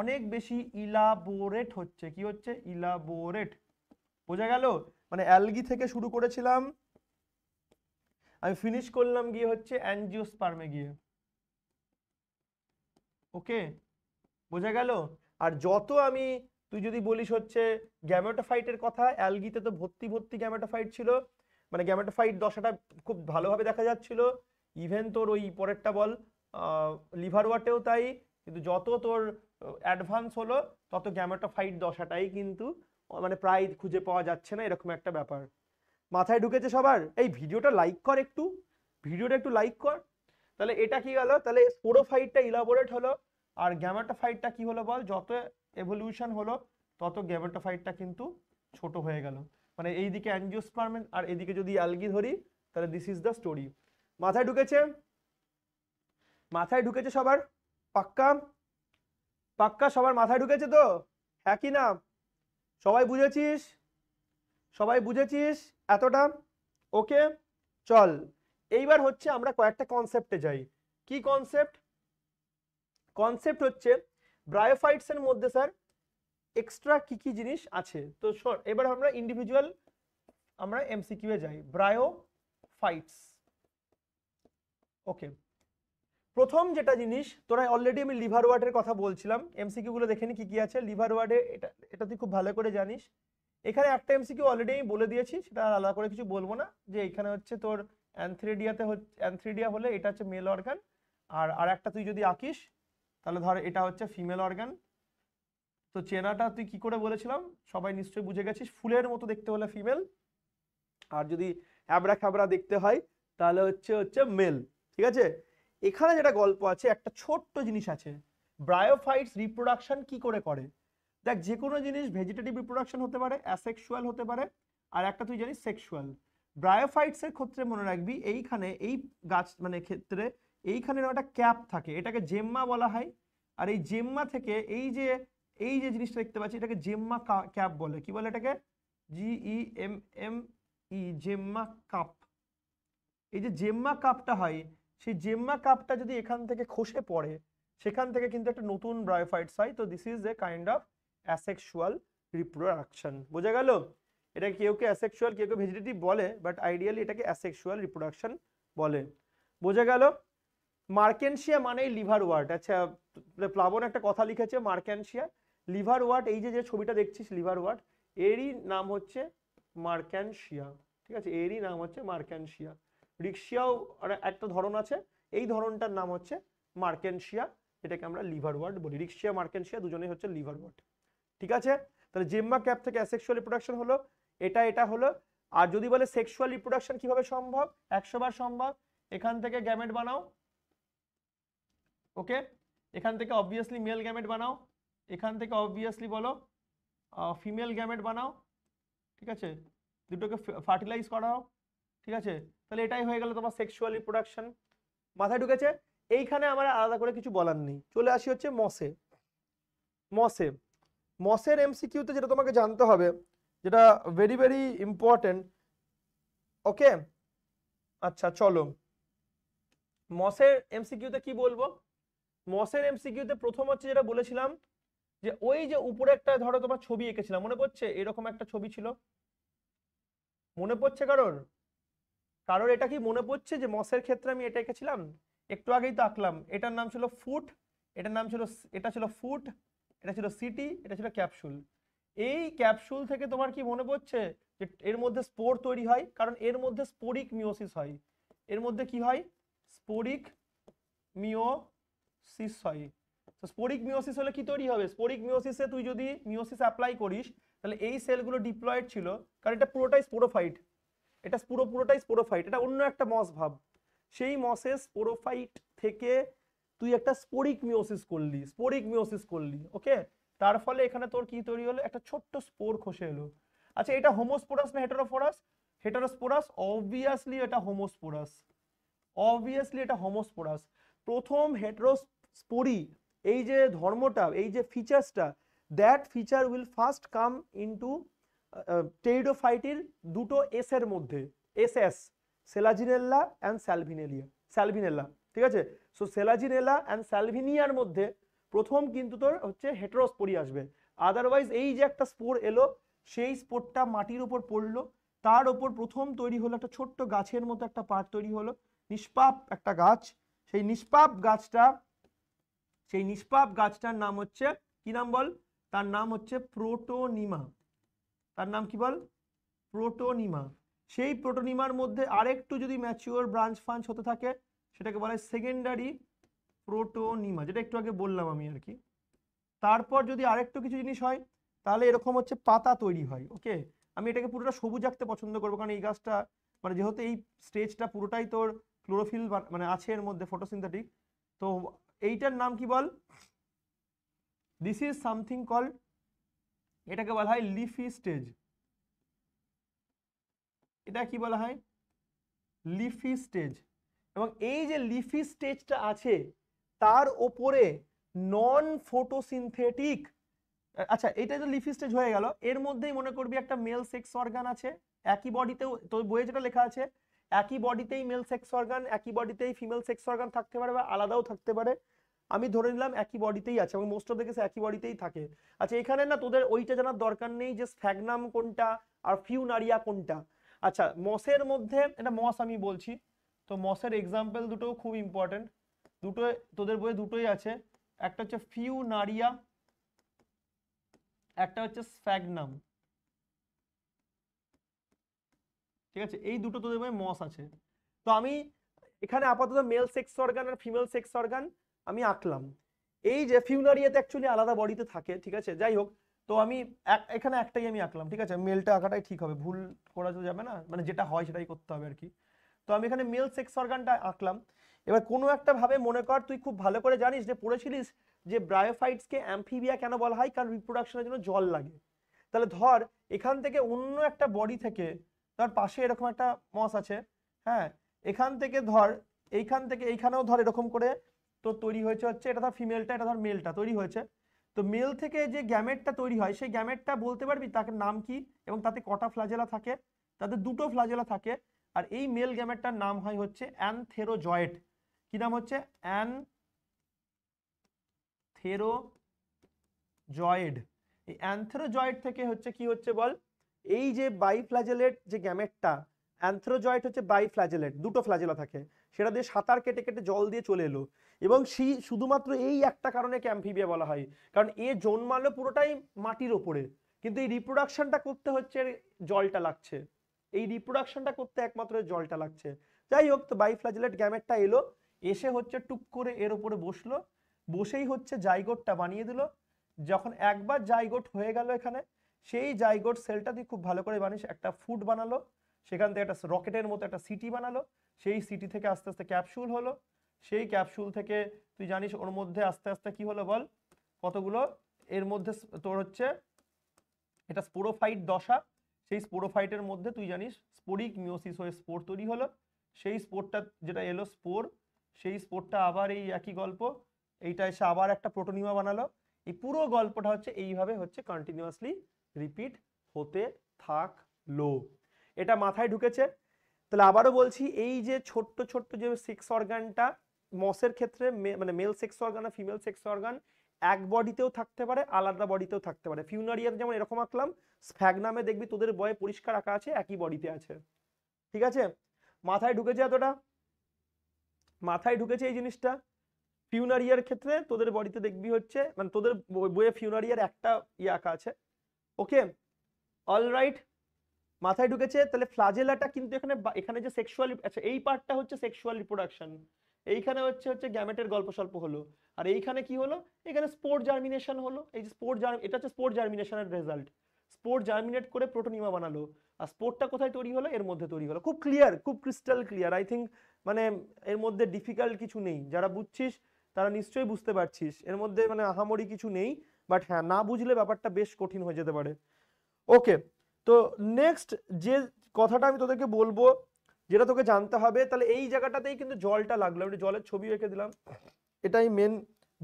অনেক বেশি ইলাবোরেট হচ্ছে। কি হচ্ছে? ইলাবোরেট। বোঝা গেল? মানে অ্যালগি থেকে শুরু করেছিলাম, আমি ফিনিশ করলাম গিয়ে হচ্ছে অ্যাঞ্জিওস্পার্মে গিয়ে। ওকে, বোঝা গেল? আর যত আমি, তুই যদি বলিস হচ্ছে গ্যামেটোফাইটের কথা, অ্যালগিতে তো ভর্তি ভর্তি গ্যামেটোফাইট ছিল, মানে গ্যামেটোফাইট দশাটা খুব ভালোভাবে দেখা যাচ্ছিল। ইভেন তোর ওই পরেরটা বল লিভারওয়াটেও তাই, কিন্তু যত তোর অ্যাডভান্স হলো তত গ্যামেটোফাইট দশাটাই কিন্তু মানে প্রায় খুঁজে পাওয়া যাচ্ছে না, এরকম একটা ব্যাপার। মাথায় ঢুকেছে সবার? এই ভিডিওটা লাইক কর একটু, ভিডিওটা একটু লাইক কর। তাহলে এটা কি গেল, তাহলে স্পোরোফাইটটা ইলাবোরেট হলো আর গ্যামেটোফাইটটা কি হলো বল, যত এভলিউশন হলো তত গ্যামেটোফাইটটা কিন্তু ছোট হয়ে গেল। মানে এইদিকে অ্যাঞ্জিওস্পার্ম আর এদিকে যদি অ্যালগি ধরি, তাহলে দিস ইজ দ্য স্টোরি। মাথায় ঢুকেছে? মাথায় ঢুকেছে সবার? পাক্কা? পাক্কা সবার মাথায় ঢুকেছে তো হ্যাঁ কি না? সবাই বুঝেছিস? সবাই বুঝেছিস এতটা? ওকে চল, এইবার হচ্ছে আমরা কয়েকটা কনসেপ্টে যাই। কি কনসেপ্ট? কনসেপ্ট হচ্ছে ব্রায়োফাইটস এর মধ্যে স্যার এক্সট্রা কি কি জিনিস আছে। তো এবার আমরা ইন্ডিভিজুয়াল আমরা এমসিকিউ এ যাই। ব্রায়োফাইটস, ওকে, প্রথম যেটা জিনিস, তোরা অলরেডি আমি লিভারওয়ার্ডের কথা বলছিলাম, এমসিকিউ গুলো দেখে নি কি কি আছে লিভারওয়ার্ডে, এটা তুই খুব ভালো করে জানিস। এখানে একটা এমসিকিউ অলরেডি আমি বলে দিয়েছি, সেটা আলাদা করে কিছু বলবো না, যে এখানে হচ্ছে তোর অ্যানথ্রিডিয়াতে অ্যানথ্রিডিয়া হলে এটা হচ্ছে মেল অর্গান, আর একটা তুই যদি আঁকিস তাহলে ধর এটা হচ্ছে ফিমেল অর্গান। তো চেনাটা তুই কি করে বলেছিলাম সবাই নিশ্চয়ই বুঝে গেছিস, ফুলের মতো দেখতে হলে ফিমেল, আর যদি অ্যাবড়া খাবড়া দেখতে হয় তাহলে হচ্ছে হচ্ছে মেল, ঠিক আছে। এখানে যেটা গল্প আছে, একটা ছোট্ট জিনিস আছে, ব্রায়োফাইটস রিপ্রোডাকশন কি করে করে। দেখ, যে কোনো জিনিস ভেজিটেটিভ রিপ্রোডাকশন হতে পারে, অ্যাসেক্সুয়াল হতে পারে, আর একটা তুই জানিস সেক্সুয়াল। ব্রায়োফাইটসের ক্ষেত্রে মনে রাখবি, এইখানে এই গাছ মানে ক্ষেত্রে এইখানে একটা ক্যাপ থাকে, এটাকে জেম্মা বলা হয়, আর এই জেম্মা থেকে এই যে জিনিসটা দেখতে পাচ্ছি এটাকে জেম্মা ক্যাপ বলে। কি বলে এটাকে? GEMME, gemma cup. এই যে জেম্মা কাপটা হয়, সেই জেম্মা কাপটা যদি এখান থেকে খসে পড়ে, সেখান থেকে কিন্তু একটা নতুন ব্রায়োফাইটস হয়। তো this is a kind of asexual reproduction. বোঝা গেল? এটা কেউ কেউ অ্যাসেক্সুয়াল, কেউ কেউ ভেজিটেটিভ বলে, বাট আইডিয়ালি এটাকে অ্যাসেক্সুয়াল রিপ্রোডাকশন বলে। বোঝা গেল? মার্কেনশিয়া মানে লিভারওয়ার্ট। আচ্ছা, প্লাবন একটা কথা লিখেছে, মার্কেনশিয়া লিভারওয়ার্ট, এই যে ছবিটা দেখছিস লিভারওয়ার্ট, एरी नाम होच्छे मार्केंशिया, ठीक है एरी नाम होच्छे मार्केंशिया। रिक्सियाओ एक धरण आछे, एई धरणटार नाम होच्छे मार्केंशिया, एटाके आमरा लिवरवर्ट बोली। रिक्सिया मार्केंशिया दुजोनेई होच्छे लिवरवर्ट, ठीक है। ताहले जेम्मा कैप थेके असेक्सुअल रिप्रोडक्शन हलो, एटा एटा हलो। और जोदि बोले सेक्सुअल रिप्रोडक्शन किभाबे सम्भव, 100 बार सम्भव। एखान थेके गैमेट बानाओ, ओके, एखान थेके obviously मेल गैमेट बानाओ, एखान थेके obviously बोलो फीमेल गैमेट बानाओ, ठीक है, दुटोके फार्टिलाइज कराओ, ठीक है। ताहले एटाई हये गेल तोमार सेक्सुअल रिप्रोडक्शन, माथाय ढुकेছে। এইখানে আমার আলাদা করে কিছু বলার নেই। চলে আসি হচ্ছে মসে। মসে মসের এমসিকিউ তে যেটা তোমাকে জানতে হবে, যেটা ভেরি ভেরি ইম্পর্টেন্ট, ওকে। আচ্ছা চলো, মসের এমসিকিউ তে কি বলবো। মসের এমসিকিউ তে প্রথম হচ্ছে যেটা বলেছিলাম, যে ওই যে উপরে একটা ধরো তোমার ছবি এঁকেছিলাম, মনে পড়ছে? এরকম একটা ছবি ছিল, মনে পড়ছে কারোর? কারোর এটা কি মনে পড়ছে যে মসের ক্ষেত্রে আমি এটা এঁকেছিলাম? একটু আগেই তো আঁকলাম। এটার নাম ছিল ফুট, এটার নাম ছিল, এটা ছিল ফুট, এটা ছিল সিটি, এটা ছিল ক্যাপসুল। এই ক্যাপসুল থেকে তোমার কি মনে পড়ছে যে এর মধ্যে স্পোর তৈরি হয়, কারণ এর মধ্যে স্পোরিক মিয়োসিস হয়। এর মধ্যে কি হয়? স্পোরিক মিয়োসিস হয়। তো স্পোরিক মিয়োসিস হলে কি তৈরি হবে? স্পোরিক মিয়োসিসে তুই যদি মিয়োসিস অ্যাপ্লাই করিস, তাহলে এই সেলগুলো ডিপ্লয়েড ছিল, কারণ এটা পুরোটাই স্পোরোফাইট, এটা পুরোটাই স্পোরোফাইট, এটা অন্য একটা মস ভাব। সেই মসে স্পোরোফাইট থেকে তুই একটা স্পোরিক মিয়োসিস করলি, ওকে। তার ফলে এখানে তোর কি তৈরি হলো? একটা ছোট্ট স্পোর খসে এলো। আচ্ছা, এটা হোমোস্পোরাস না হেটারোস্পোরাস? হেটারোস্পোরাস, অবভিয়াসলি এটা হোমোস্পোরাস, প্রথম হেটারোস্পোরি এই যে ধর্মটা, এই যে ফিচারসটা, that feature will first come into টেরিডোফাইটের দুটো এস এর মধ্যে, S S, selaginella and salvinia, ঠিক আছে। সো সেলাজিনেলা অ্যান্ড স্যালভিনিয়ার মধ্যে প্রথম কিন্তু তোর হচ্ছে হেটারোস্পোরি আসবে। আদারওয়াইজ এই যে একটা স্পোর এলো, সেই স্পোরটা মাটির উপর পড়লো, তার উপর প্রথম তৈরি হলো একটা ছোট্ট গাছের মতো একটা পার্ট তৈরি হলো, নিষ্পাপ একটা গাছ। সেই নিষ্পাপ গাছটা, নাম হচ্ছে কি নাম বল? তার নাম হচ্ছে প্রোটোনিমা। তার নাম কি বল? প্রোটোনিমা। সেই প্রোটোনিমার মধ্যে আরেকটু যদি ম্যাচিওর ব্রাঞ্চ ফাঞ্চ হতে থাকে, সেটাকে বলা হয় সেকেন্ডারি প্রোটোনিমা, যেটা একটু আগে বললাম আমি আর কি। তারপর যদি আরেকটু কিছু জিনিস হয়, তাহলে এরকম হচ্ছে পাতা তৈরি হয়, ওকে। আমি এটাকে পুরোটা সবুজ রাখতে পছন্দ করবো, কারণ এই গাছটা মানে যেহেতু এই স্টেজটা পুরোটাই তোর ক্লোরোফিল মানে আছে এর মধ্যে, ফটোসিনথেটিক, তো এইটার নাম কি বল? দিস ইজ সামথিং কল্ড, এটাকে বলা হয় লিফি স্টেজ, এটা কি বলা হয়? Leafy stage. এবং এই যে লিফি স্টেজটা আছে, তার উপরে নন ফটোসিনথেটিক, আচ্ছা এটা তো লিফি স্টেজ হয়ে গেল, এর মধ্যেই মনে করবি একটা মেল সেক্স অর্গান আছে, একই বডিতেও, তো বইয়ে যেটা লেখা আছে, একই বডিতেই মেল সেক্স অর্গান, একই বডিতেই ফিমেল সেক্স অর্গান থাকতে পারে, বা আলাদাও থাকতে পারে। আমি ধরে নিলাম একই বডিতেই আছে, এবং মোস্ট অফ দ্য কেস একই বডিতেই থাকে। আচ্ছা, এখানে না তোদের ওইটা জানার দরকার নেই যে স্ফ্যাগনাম কোনটা আর ফিউনারিয়া কোনটা। আচ্ছা, মসের মধ্যে এটা মস আমি বলছি, তো মসের এক্সাম্পল দুটো খুব ইম্পর্টেন্ট, দুটো তোদের বইয়ে দুটোই আছে। একটা হচ্ছে ফিউনারিয়া, একটা হচ্ছে স্ফ্যাগনাম, ঠিক আছে। এই দুটো তোদের বইয়ে মস আছে। তো আমি এখানে আপাতত মেল সেক্স অর্গান আর ফিমেল সেক্স অর্গান আমি আঁকলাম। এই যে ফিউনারিয়াতে অ্যাকচুয়ালি আলাদা বডিতে থাকে, ঠিক আছে, যাই হোক। তো আমি এখানে একটাই আমি আঁকলাম, ঠিক আছে, মেলটা আঁকাটাই ঠিক হবে, ভুল করা যাবে না, মানে যেটা হয় সেটাই করতে হবে আর কি। তো আমি এখানে মেল সেক্স অর্গানটা আঁকলাম। এবার কোনো একটা ভাবে মনে কর, তুই খুব ভালো করে জানিস যে পড়েছিলিস যে ব্রায়োফাইটসকে অ্যাম্ফিবিয়া কেন বলা হয়, কারণ রিপ্রোডাকশনের জন্য জল লাগে। তাহলে ধর এখান থেকে অন্য একটা বডি থেকে, ধর পাশে এরকম একটা মস আছে, হ্যাঁ, এখান থেকে ধর এইখান থেকে এইখানেও ধর এরকম করে তো তৈরি হয়েছে, হচ্ছে এটা ধর ফিমেলটা, এটা ধর মেলটা তৈরি হয়েছে। তো মেল থেকে যে গ্যামেটটা তৈরি হয়, সেই গ্যামেটটা বলতে পারবি তার নাম কি, এবং তাতে কটা ফ্ল্যাজেলা থাকে? তাতে দুটো ফ্ল্যাজেলা থাকে। আর এই মেল গ্যামেটটার নাম হয় হচ্ছে অ্যানথেরোজয়েড। কি নাম হচ্ছে? অ্যানথেরোজয়েড। এই অ্যানথেরোজয়েড থেকে হচ্ছে কি হচ্ছে বল, এই যে বাইফ্ল্যাজেলেট যে গ্যামেটটা, অ্যানথেরোজয়েড হচ্ছে বাইফ্ল্যাজেলেট, দুটো ফ্ল্যাজেলা থাকে, সেটা দিয়ে সাঁতার কেটে কেটে জল দিয়ে চলে এলো। এবং সেই শুধুমাত্র এই একটা কারণে অ্যাম্ফিবিয়া বলা হয়, কারণ এ জন্মালো পুরোটাই মাটির ওপরে, কিন্তু এই রিপ্রোডাকশনটা করতে হচ্ছে জলটা লাগছে, এই রিপ্রোডাকশনটা করতে একমাত্র জলটা লাগছে। যাই হোক, তো বাইফ্ল্যাজেলেট গ্যামেটটা এলো, এসে হচ্ছে টুপ করে এর উপরে বসলো, বসেই হচ্ছে জাইগোটটা বানিয়ে দিল। যখন একবার জাইগোট হয়ে গেল এখানে, সেই জাইগোট সেলটা দিয়ে খুব ভালো করে বানিয়ে একটা ফুড বানালো, সেখান থেকে একটা রকেটের মতো একটা সিটি বানালো, সেই সিটি থেকে আস্তে আস্তে ক্যাপসুল হলো, সেই ক্যাপসুল থেকে তুই জানিস ওর মধ্যে আস্তে আস্তে কি হলো বল, কতগুলো এর মধ্যে তোর হচ্ছে এটা স্পোরোফাইট দশা, সেই স্পোরোফাইটের মধ্যে তুই জানিস স্পোরিক মিওসিস হয়ে স্পোর তৈরি হলো, সেই স্পোরটা যেটা এলো স্পোর, সেই স্পোরটা আবার এই একই গল্প, এইটা এসে আবার একটা প্রোটোনিমা বানালো। এই পুরো গল্পটা হচ্ছে এইভাবে হচ্ছে কন্টিনিউয়াসলি রিপিট হতে থাকলো। এটা মাথায় ঢুকেছে? তাহলে আবারও বলছি, এই যে ছোট্ট ছোট্ট যে সেক্স অর্গানটা মসের ক্ষেত্রে মানে মেল সেক্স অর্গান আর ফিমেল সেক্স অর্গান এক বডিতেও থাকতে পারে, আলাদা বডিতেও থাকতে পারে। ফিউনারিয়াতে যেমন এরকম আঁকলাম, স্ফ্যাগনামে দেখবি তোদের বয়ে পরিষ্কার আঁকা আছে, একই বডিতে আছে। ঠিক আছে, মাথায় ঢুকেছে এতটা? মাথায় ঢুকেছে এই জিনিসটা? ফিউনারিয়ার ক্ষেত্রে তোদের বডিতে দেখবি হচ্ছে মানে তোদের বয়ে ফিউনারিয়ার একটা ইয়ে আঁকা আছে। ওকে, অলরাইট, মাথায় ঢুকেছে। তাহলে ফ্লাজেলাটা কিন্তু এখানে এখানে যে সেক্সুয়াল, আচ্ছা এই পার্টটা হচ্ছে সেক্সুয়াল রিপ্রোডাকশন, এইখানে হচ্ছে হচ্ছে গ্যামেটের গল্প স্বল্প হলো, আর এইখানে কি হলো, এখানে স্পোর জার্মিনেশন হলো। এই যে স্পোর এটা হচ্ছে স্পোর জার্মিনেশনের রেজাল্ট, স্পোর জার্মিনেট করে প্রোটোনিমা বানালো, আর স্পোরটা কোথায় তৈরি হলো, এর মধ্যে তৈরি হলো। খুব ক্লিয়ার, খুব ক্রিস্টাল ক্লিয়ার। আই থিঙ্ক মানে এর মধ্যে ডিফিকাল্ট কিছু নেই, যারা বুঝছিস তারা নিশ্চয়ই বুঝতে পারছিস, এর মধ্যে মানে আহামরি কিছু নেই, বাট হ্যাঁ না বুঝলে ব্যাপারটা বেশ কঠিন হয়ে যেতে পারে। ওকে, তো নেক্সট যে কথাটা আমি তোদেরকে বলবো, যেটা তোকে জানতে হবে, তাহলে এই জায়গাটাতেই কিন্তু জলটা লাগলো, আমি জলের ছবি রেখে দিলাম, এটাই মেন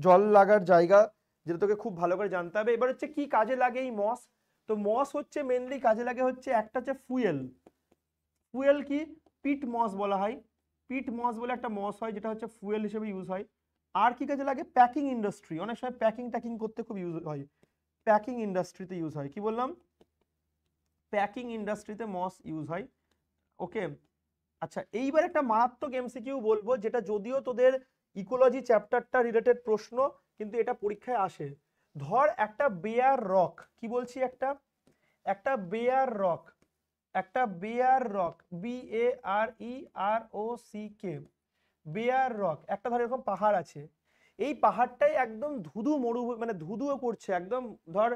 জল লাগার জায়গা, যেটা তোকে খুব ভালো করে জানতে হবে। এবার হচ্ছে কি কাজে লাগে এই মস? তো মস হচ্ছে মেনলি কাজে লাগে হচ্ছে একটা হচ্ছে ফুয়েল। ফুয়েল কি? পিট মস বলা হয়, পিট মস বলে একটা মস হয় যেটা হচ্ছে ফুয়েল হিসেবে ইউজ হয়। আর কি কাজে লাগে? প্যাকিং ইন্ডাস্ট্রি, অনেক সময় প্যাকিং ট্যাকিং করতে খুব ইউজ হয়, প্যাকিং ইন্ডাস্ট্রিতে ইউজ হয়। কি বললাম? প্যাকিং ইন্ডাস্ট্রিতে মস ইউজ হয়। ওকে, আচ্ছা এইবার একটা মারাত্মক এমসিকিউ বলবো, যেটা যদিও তোদের ইকোলজি চ্যাপ্টারটা রিলেটেড প্রশ্ন, কিন্তু এটা পরীক্ষায় আসে। ধর একটা বেয়ার রক, কি বলছি, একটা বেয়ার রক, একটা bare rock, BAREROCK, bare rock, একটা ধর এরকম পাহাড় আছে, এই পাহাড়টাই একদম ধুধু মরু মানে ধুধুও করছে একদম, ধর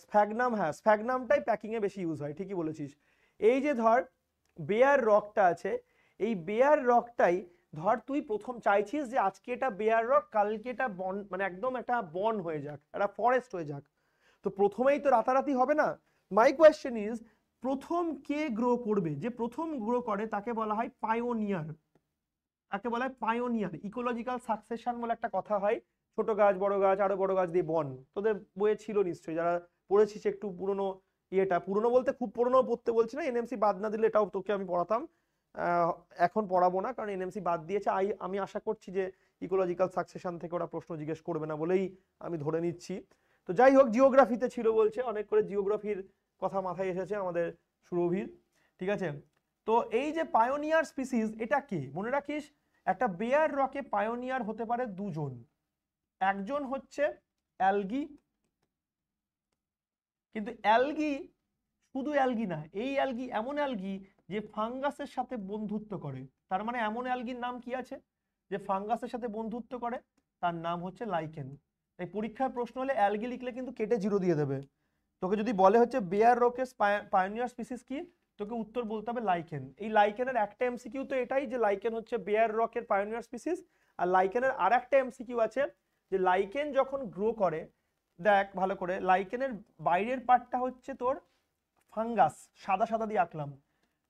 স্ফ্যাগনাম, হ্যাঁ স্ফ্যাগনামটাই প্যাকিংয়ে বেশি ইউজ হয়, ঠিকই বলেছিস। এই যে ধর বেয়ার রকটা আছে, এই বেয়ার রকটাই ধর তুই প্রথম চাইছিস যে আজকে এটা বেয়ার রক, কালকে এটা বন মানে একদম একটা বন হয়ে যাক, একটা ফরেস্ট হয়ে যাক, তো প্রথমেই তো রাতারাতি হবে না। মাই কোয়েশ্চেন ইজ, প্রথম কে গ্রো করবে? যে প্রথম গ্রো করে তাকে বলা হয় পায়োনিয়ার, তাকে বলা হয় পায়োনিয়ার। ইকোলজিক্যাল সাকসেশন বলে একটা কথা হয়, ছোট গাছ বড় গাছ আরো বড় গাছ দিয়ে বন, তোদের বইয়ে ছিল নিশ্চয়ই, যারা পড়েছিস একটু পুরনো ইয়েটা, পুরনো বলতে খুব পুরনো পড়তে বলছি না, NMC বাদ না দিলে এটাও তোকে আমি পড়াতাম, এখন পড়াবো না কারণ NMC বাদ দিয়েছে। আমি আশা করছি যে ইকোলজিক্যাল সাকসেশন থেকে ওরা প্রশ্ন জিজ্ঞেস করবে না বলেই আমি ধরে নিচ্ছি। তো যাই হোক, জিওগ্রাফিতে ছিল বলছে, অনেক করে জিওগ্রাফির কথা মাথায় এসেছে আমাদের সুরভির, ঠিক আছে। তো এই যে পায়োনিয়ার স্পিসিস, এটা কি মনে রাখিস, একটা বেয়ার রকে পায়োনিয়ার হতে পারে দুজন, একজন হচ্ছে অ্যালগি, কিন্তু অ্যালগি শুধু অ্যালগি না, এই অ্যালগি এমন অ্যালগি যে ফাঙ্গাসের সাথে বন্ধুত্ব করে, তার মানে এমন অ্যালগির নাম কি আছে যে ফাঙ্গাসের সাথে বন্ধুত্ব করে, তার নাম হচ্ছে লাইকেন। তাই পরীক্ষার প্রশ্ন হলে অ্যালগি লিখলে কিন্তু কেটে জিরো দিয়ে দেবে, তোকে যদি বলে হচ্ছে বেয়ার রকের পায়োনিয়ার স্পিসিস কি, তোকে উত্তর বলতে হবে লাইকেন। এই লাইকেনের একটা এমসিকিউ তো এটাই যে লাইকেন হচ্ছে বেয়ার রকের পায়োনিয়ার স্পিসিস, আর লাইকেনের আর একটা এমসিকিউ আছে যে লাইকেন যখন গ্রো করে, দেখ ভালো করে, লাইকেনের বাইরের পার্টটা হচ্ছে তোর ফাঙ্গাস, সাদা সাদা দিয়ে আঁকলাম,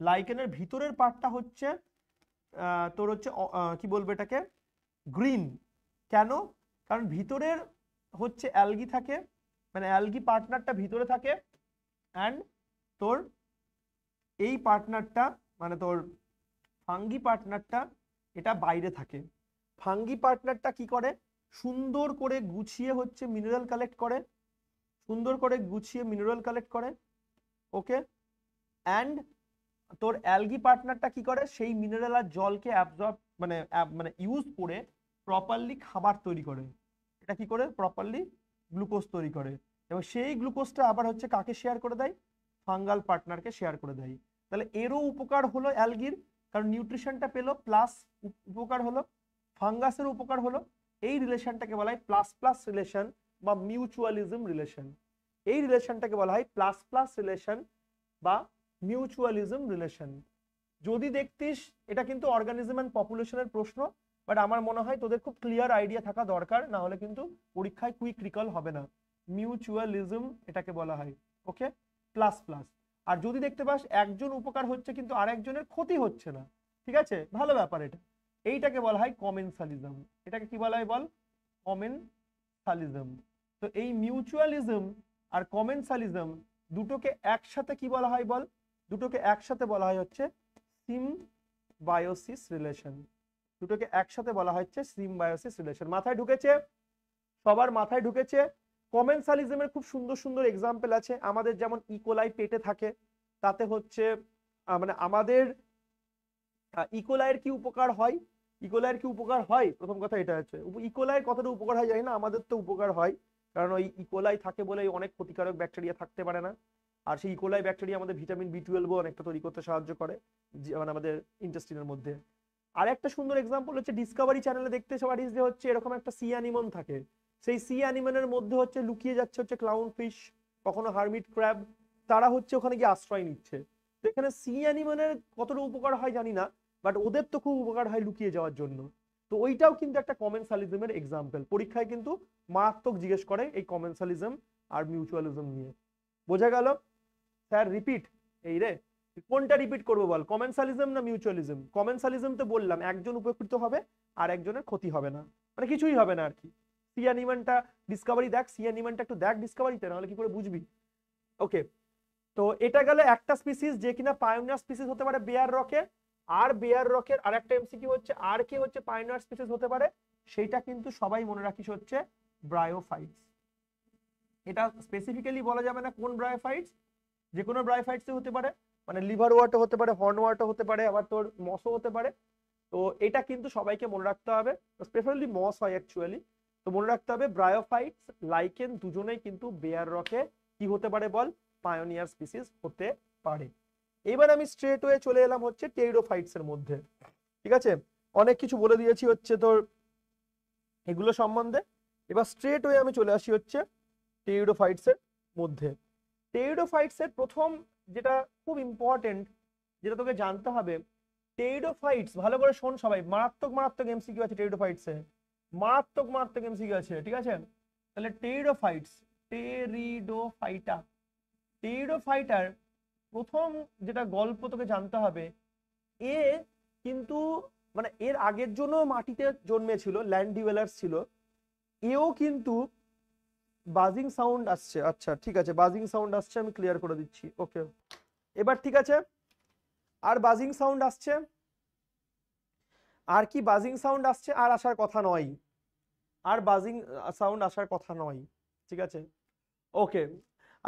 লাইকেনের ভিতরের পার্টটা হচ্ছে তোর হচ্ছে কি বলবো এটাকে, গ্রিন। কেন? কারণ ভিতরের হচ্ছে অ্যালগি থাকে, মানে অ্যালগি পার্টনারটা ভিতরে থাকে, অ্যান্ড তোর এই পার্টনারটা মানে তোর ফাঙ্গি পার্টনারটা এটা বাইরে থাকে। ফাঙ্গি পার্টনারটা কি করে, সুন্দর করে গুছিয়ে হচ্ছে মিনারেল কালেক্ট করে, সুন্দর করে গুছিয়ে মিনারেল কালেক্ট করে। ওকে, অ্যান্ড তোর অ্যালগি পার্টনারটা কি করে, সেই মিনারেল আর জলকে অ্যাবজর্ব মানে মানে ইউজ করে প্রপারলি খাবার তৈরি করে, এটা কি করে, প্রপারলি গ্লুকোজ তৈরি করে। এবং সেই গ্লুকোজটা আবার হচ্ছে কাকে শেয়ার করে দেয়, ফাঙ্গাল পার্টনারকে শেয়ার করে দেয়। তাহলে এরও উপকার হলো অ্যালগির, কারণ নিউট্রিশনটা পেলো, প্লাস উপকার হলো, ফাঙ্গাসের উপকার হলো। এই রিলেশনটাকে বলা হয় প্লাস প্লাস রিলেশন বা মিউচুয়ালিজম রিলেশন। এই রিলেশনটাকে বলা হয় প্লাস প্লাস রিলেশন বা মিউচুয়ালিজম রিলেশন। যদি দেখতিস এটা কিন্তু অর্গানিজম অ্যান্ড পপুলেশনের প্রশ্ন, বাট আমার মনে হয় তোদের খুব ক্লিয়ার আইডিয়া থাকা দরকার, না হলে কিন্তু পরীক্ষায় কুইক রিকল হবে না। মিউচুয়ালিজম এটাকে বলা হয়, ওকে, প্লাস প্লাস। আর যদি দেখতে পাস একজন উপকার হচ্ছে কিন্তু আরেকজনের ক্ষতি হচ্ছে না, ঠিক আছে, ভালো ব্যাপার এটা, এইটাকে বলা হয় কমেনসালিজম। এটাকে কি বলা হয় বল, কমেনসালিজম। তো এই মিউচুয়ালিজম আর কমেনসালিজম দুটোকে একসাথে কি বলা হয় বল, দুটোকে একসাথে বলা হয় হচ্ছে সিম্বায়োসিস রিলেশন। দুটোকে একসাথে বলা হচ্ছে সিম্বায়োসিস রিলেশন। মাথায় ঢুকেছে? সবার মাথায় ঢুকেছে? কমেনসালিজমের খুব সুন্দর সুন্দর এক্সাম্পল আছে। আমাদের যেমন ইকোলাই পেটে থাকে, তাতে হচ্ছে মানে আমাদের ইকোলাইয়ের কি উপকার হয়, ইকোলাইয়ের কি উপকার হয়, প্রথম কথা এটা হচ্ছে ইকোলাইয়ের কতটা উপকার হয় জানি না, আমাদের তো উপকার হয়, কারণ ওই ইকোলাই থাকে বলে অনেক ক্ষতিকারক ব্যাকটেরিয়া থাকতে পারে না। আর সেই ইকোলাই ব্যাকটেরিয়া আমাদের ভিটামিন B12ও অনেকটা তৈরি করতে সাহায্য করে, মানে আমাদের ইন্টেস্টিনের মধ্যে। আর একটা সুন্দর এক্সাম্পল হচ্ছে ডিসকভারি চ্যানেলে দেখতে পারিস যে হচ্ছে এরকম একটা সি অ্যানিমন থাকে, সেই সি অ্যানিমনের মধ্যে হচ্ছে লুকিয়ে যাচ্ছে হচ্ছে ক্লাউন ফিশ, কখনো হারমিট ক্র্যাব, তারা হচ্ছে ওখানে গিয়ে আশ্রয় নিচ্ছে। তো এখানে সি অ্যানিমনের কতটা উপকার হয় জানি না, বাট ওদের তো খুব উপকার হয় লুকিয়ে যাওয়ার জন্য। তো ওইটাও কিন্তু একটা কমেনসালিজমের এক্সাম্পল, পরীক্ষায় কিন্তু মারাত্মক জিজ্ঞেস করে এই কমেনসালিজম আর মিউচুয়ালিজম নিয়ে। বোঝা গেল স্যার? রিপিট এই রে, কোনটা রিপিট করবো বল, কমেনসালিজম না মিউচুয়ালিজম? কমেনসালিজম তো বললাম একজন উপকৃত হবে আর একজনের ক্ষতি হবে না, মানে কিছুই হবে না আর কি। সি অ্যানিমনটা ডিসকভারি দেখ, সি অ্যানিমনটা একটু দেখ ডিসকভারিতে, নাহলে কি করে বুঝবি। ওকে, তো এটা গেল একটা স্পিসিস যে কিনা পায়োনিয়ার স্পিসিস হতে পারে বেয়ার রকে। আর বেয়ার রকের আরেকটা এমসিকিউ হচ্ছে আর কে হচ্ছে পায়োনিয়ার স্পিসিস হতে পারে, সেটা কিন্তু সবাই মনে রাখিস হচ্ছে ব্রায়োফাইটস। এটা স্পেসিফিক্যালি বলা যাবে না কোন ব্রায়োফাইটস, যে কোনো ব্রায়োফাইটস হতে পারে, মানে লিভারওয়ার্ট হতে পারে, হর্নওয়ার্ট হতে পারে, আবার তোর মসও হতে পারে। তো এটা কিন্তু সবাইকে মনে রাখতে হবে, স্পেশালি মস হয় অ্যাকচুয়ালি। তো মনে রাখতে হবে ব্রায়োফাইটস, লাইকেন দুজনেই কিন্তু বেয়ার রকে কি হতে পারে বল, পায়োনিয়ার স্পিসিস হতে পারে। এবার আমি স্ট্রেট ওয়ে চলে এলাম হচ্ছে টেরিডোফাইটস এর মধ্যে, ঠিক আছে, অনেক কিছু বলে দিয়েছি হচ্ছে তোর এগুলো সম্বন্ধে। এবার স্ট্রেট ওয়ে আমি চলে আসি হচ্ছে টেরিডোফাইটস এর মধ্যে। টেরিডোফাইটস এর প্রথম যেটা খুব ইম্পর্টেন্ট যেটা তোকে জানতে হবে, টেরিডোফাইটস ভালো করে শোন সবাই, মারাত্মক মারাত্মক এমসিকিউ আছে টেরিডোফাইটস এ, মারাত্মক মারাত্মক এমসিকিউ আছে, ঠিক আছে। তাহলে টেরিডোফাইটস, টেরিডোফাইটা, টেরিডোফাইটার প্রথম যেটা গল্প তোকে জানতে হবে, এ কিন্তু মানে এর আগের জন্য মাটিতে জন্মেছিল, ল্যান্ড ডিভেলার্স ছিল, এও কিন্তু বাজিং সাউন্ড আসছে, আচ্ছা ঠিক আছে, বাজিং সাউন্ড আসছে, আমি ক্লিয়ার করে দিচ্ছি, ওকে। এবার ঠিক আছে, আর বাজিং সাউন্ড আসছে, আর কি বাজিং সাউন্ড আসছে, আর আসার কথা নয়, আর বাজিং সাউন্ড আসার কথা নয়, ঠিক আছে, ওকে।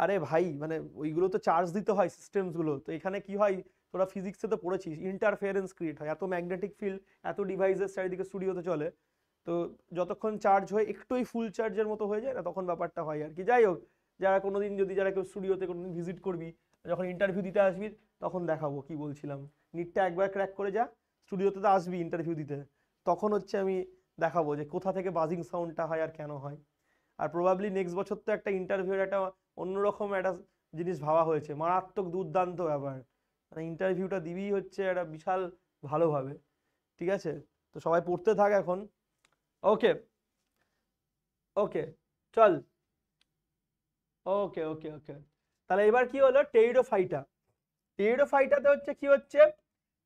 আরে ভাই মানে ওইগুলো তো চার্জ দিতে হয় সিস্টেমসগুলো, তো এখানে কি হয়, তোরা ফিজিক্সে তো পড়েছিস, ইন্টারফেরেন্স ক্রিয়েট হয়, এত ম্যাগনেটিক ফিল্ড, এত ডিভাইসের চারিদিকে স্টুডিওতে চলে, তো যতক্ষণ চার্জ হয় একটুই ফুল চার্জের মতো হয়ে যায় না, তখন ব্যাপারটা হয় আর কি। যাই হোক, যারা কোনোদিন যদি যারা কেউ স্টুডিওতে কোনোদিন ভিজিট করবি, যখন ইন্টারভিউ দিতে আসবি তখন দেখাবো কি বলছিলাম, নিটটা একবার ক্র্যাক করে যা, স্টুডিওতে তো আসবি ইন্টারভিউ দিতে, তখন হচ্ছে আমি দেখাবো যে কোথা থেকে বাজিং সাউন্ডটা হয় আর কেন হয়। আর প্রবাবলি নেক্সট বছর তো একটা ইন্টারভিউর একটা অন্যরকম একটা জিনিস ভাবা হয়েছে, মারাত্মক দুর্দান্ত ব্যাপার, মানে ইন্টারভিউটা দিবি হচ্ছে একটা বিশাল ভালোভাবে, ঠিক আছে। তো সবাই পড়তে থাক এখন, ওকে ওকে চল, ওকে ওকে ওকে। তাহলে এবার কি হলো, টেরিডোফাইটা। টেরিডোফাইটাতে হচ্ছে কি হচ্ছে,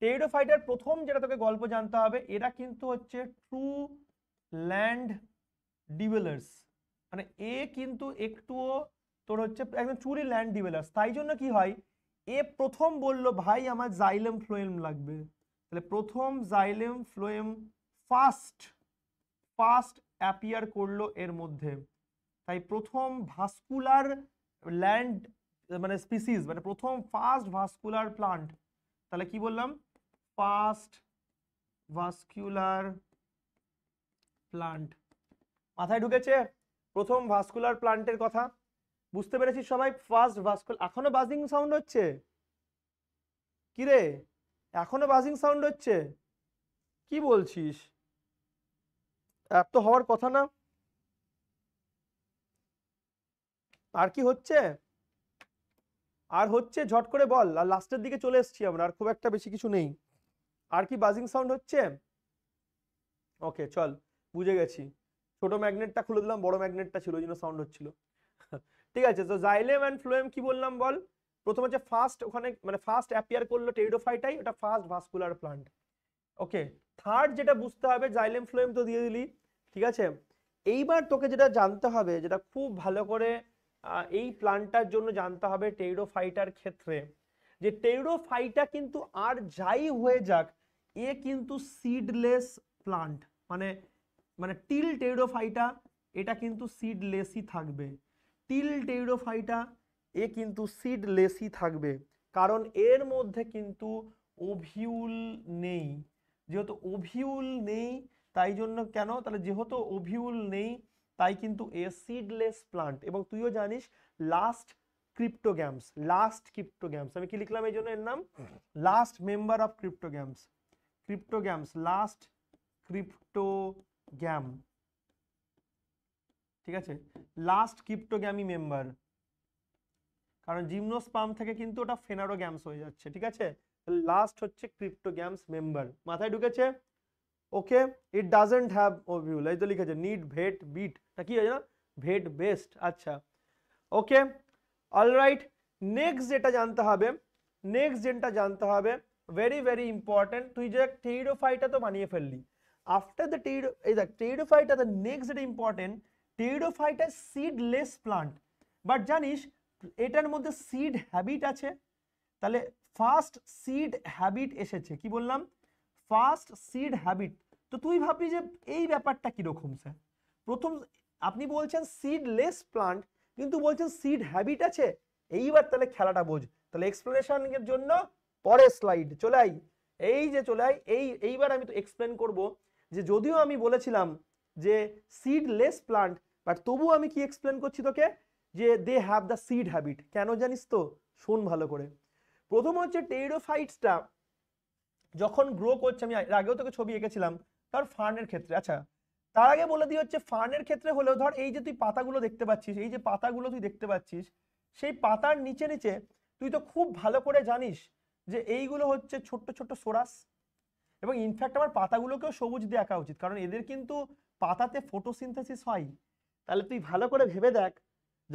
টেরিডোফাইটার প্রথম যেটা তোকে গল্প জানতে হবে, এরা কিন্তু হচ্ছে ট্রু ল্যান্ড ডিভেলার্স, মানে এ কিন্তু একটুও তোর হচ্ছে একদম ট্রুলি ল্যান্ড ডিভেলার্স। তাই জন্য কি হয়, এ প্রথম বলল ভাই আমার জাইলেম ফ্লোয়েম লাগবে, তাহলে প্রথম xylem phloem first first appear করলো এর মধ্যে। তাই প্রথম ভাস্কুলার ল্যান্ড মানে স্পিসিস, মানে প্রথম ফার্স্ট ভাস্কুলার প্লান্ট, তাহলে কি বললাম, ফার্স্ট ভাস্কুলার প্লান্ট। মাথায় ঢুকেছে প্রথম ভাস্কুলার প্লান্টের কথা। বুঝতে পেরেছি সবাই? First vascular. এখনো বাজিং সাউন্ড হচ্ছে কি রে? এখনো বাজিং সাউন্ড হচ্ছে? কি বলছিস? এত হওয়ার কথা না। আর কি হচ্ছে? আর হচ্ছে ঝট করে বল। আর লাস্টের দিকে চলে এসেছি আমরা, আর খুব একটা বেশি কিছু নেই। আর কি বাজিং সাউন্ড হচ্ছে? ওকে চল, বুঝে গেছি। ছোট ম্যাগনেটটা খুলে দিলাম, বড় ম্যাগনেটটা ছিল ওই জন্য সাউন্ড হচ্ছিল। ঠিক আছে, তো জাইলেম অ্যান্ড ফ্লোয়েম কি বললাম বল? প্রথমে হচ্ছে ফার্স্ট, ওখানে মানে ফার্স্ট অ্যাপিয়ার করলো টেরিডোফাইটাই, ওটা first vascular plant. Okay, third যেটা বুঝতে হবে, জাইলেম ফ্লোয়েম তো দিয়ে দিলি, ঠিক আছে। এইবার তোকে যেটা জানতে হবে, যেটা খুব ভালো করে এই প্লান্টটার জন্য জানতে হবে টেরিডোফাইটার ক্ষেত্রে, যে টেরিডোফাইটা কিন্তু আর যাই হয়ে যাক এ কিন্তু সিডলেস প্লান্ট, মানে মানে টিল টেরিডোফাইটা এটা কিন্তু সিডলেসই থাকবে। টিল টেরিডোফাইটা এ কিন্তু সিডলেসই থাকবে, কারণ এর মধ্যে কিন্তু ওভিউল নেই। যেহেতু ওভিউল নেই তাই জন্য কেন, তাহলে যেহেতু ওভিউল নেই তাই কিন্তু এ সিডলেস প্লান্ট। এবং তুইও জানিস লাস্ট ক্রিপ্টোগ্যামস, লাস্ট ক্রিপ্টোগ্যামস আমি কি লিখলাম এই জন্য এর নাম last member of cryptogams, cryptogams last cryptogam, ঠিক আছে, লাস্ট ক্রিপ্টোগ্যামই মেম্বার, কারণ জিমনোস্পার্ম থেকে কিন্তু ওটা ফেনারোগ্যামস হয়ে যাচ্ছে, ঠিক আছে। লাস্ট হচ্ছে ক্রিপ্টোগ্যামস মেম্বার, মাথায় ঢুকেছে? Okay, it doesn't have ovule, এই তো লিখেছে নিড ভেট বিট, তা কি হয় না ভেট বেস্ট। আচ্ছা ওকে, অলরাইট। নেক্সট যেটা জানতে হবে, নেক্সট যেটা জানতে হবে ভেরি ভেরি ইম্পর্টেন্ট, তুই যে টেরিডোফাইটা তো বানিয়ে ফেললি। After the pteridophyta the next যেটা important, pteridophyta seedless plant, but জানিস এটার মধ্যে সিড হ্যাবিট আছে। তাহলে ফার্স্ট সিড হ্যাবিট এসেছে, কি বললাম? First seed habit. তো তুই ভাববি যে এই ব্যাপারটা কিরকম স্যার, প্রথম আপনি বলছেন সিডলেস প্লান্ট কিন্তু বলছেন সিড হ্যাবিট আছে। এইবার তাহলে খেলাটা বোঝ। তাহলে এক্সপ্লেনেশনের জন্য পরের স্লাইড চলে আই, এই যে চলে আই। এইবার আমি তো এক্সপ্লেন করব যে যদিও আমি বলেছিলাম যে সিডলেস প্লান্ট, বাট তবু আমি কি এক্সপ্লেন করছি তোকে, যে they have the seed habit. কেন জানিস তো? শোন ভালো করে। প্রথম হচ্ছে টেরিডোফাইটসটা যখন গ্রো করছে, আমি আগেও তোকে ছবি এঁকেছিলাম তার ফার্নের ক্ষেত্রে। আচ্ছা তার আগে বলে দিই হচ্ছে ফার্নের ক্ষেত্রে হলেও ধর এই যে তুই পাতাগুলো দেখতে পাচ্ছিস, এই যে পাতাগুলো তুই দেখতে পাচ্ছিস, সেই পাতার নিচে নিচে তুই তো খুব ভালো করে জানিস যে এইগুলো হচ্ছে ছোট্ট ছোট্ট সোরাস। এবং ইনফ্যাক্ট আমার পাতাগুলোকেও সবুজ দিয়ে আঁকা উচিত, কারণ এদের কিন্তু পাতাতে ফটোসিনথেসিস হয়। তাহলে তুই ভালো করে ভেবে দেখ,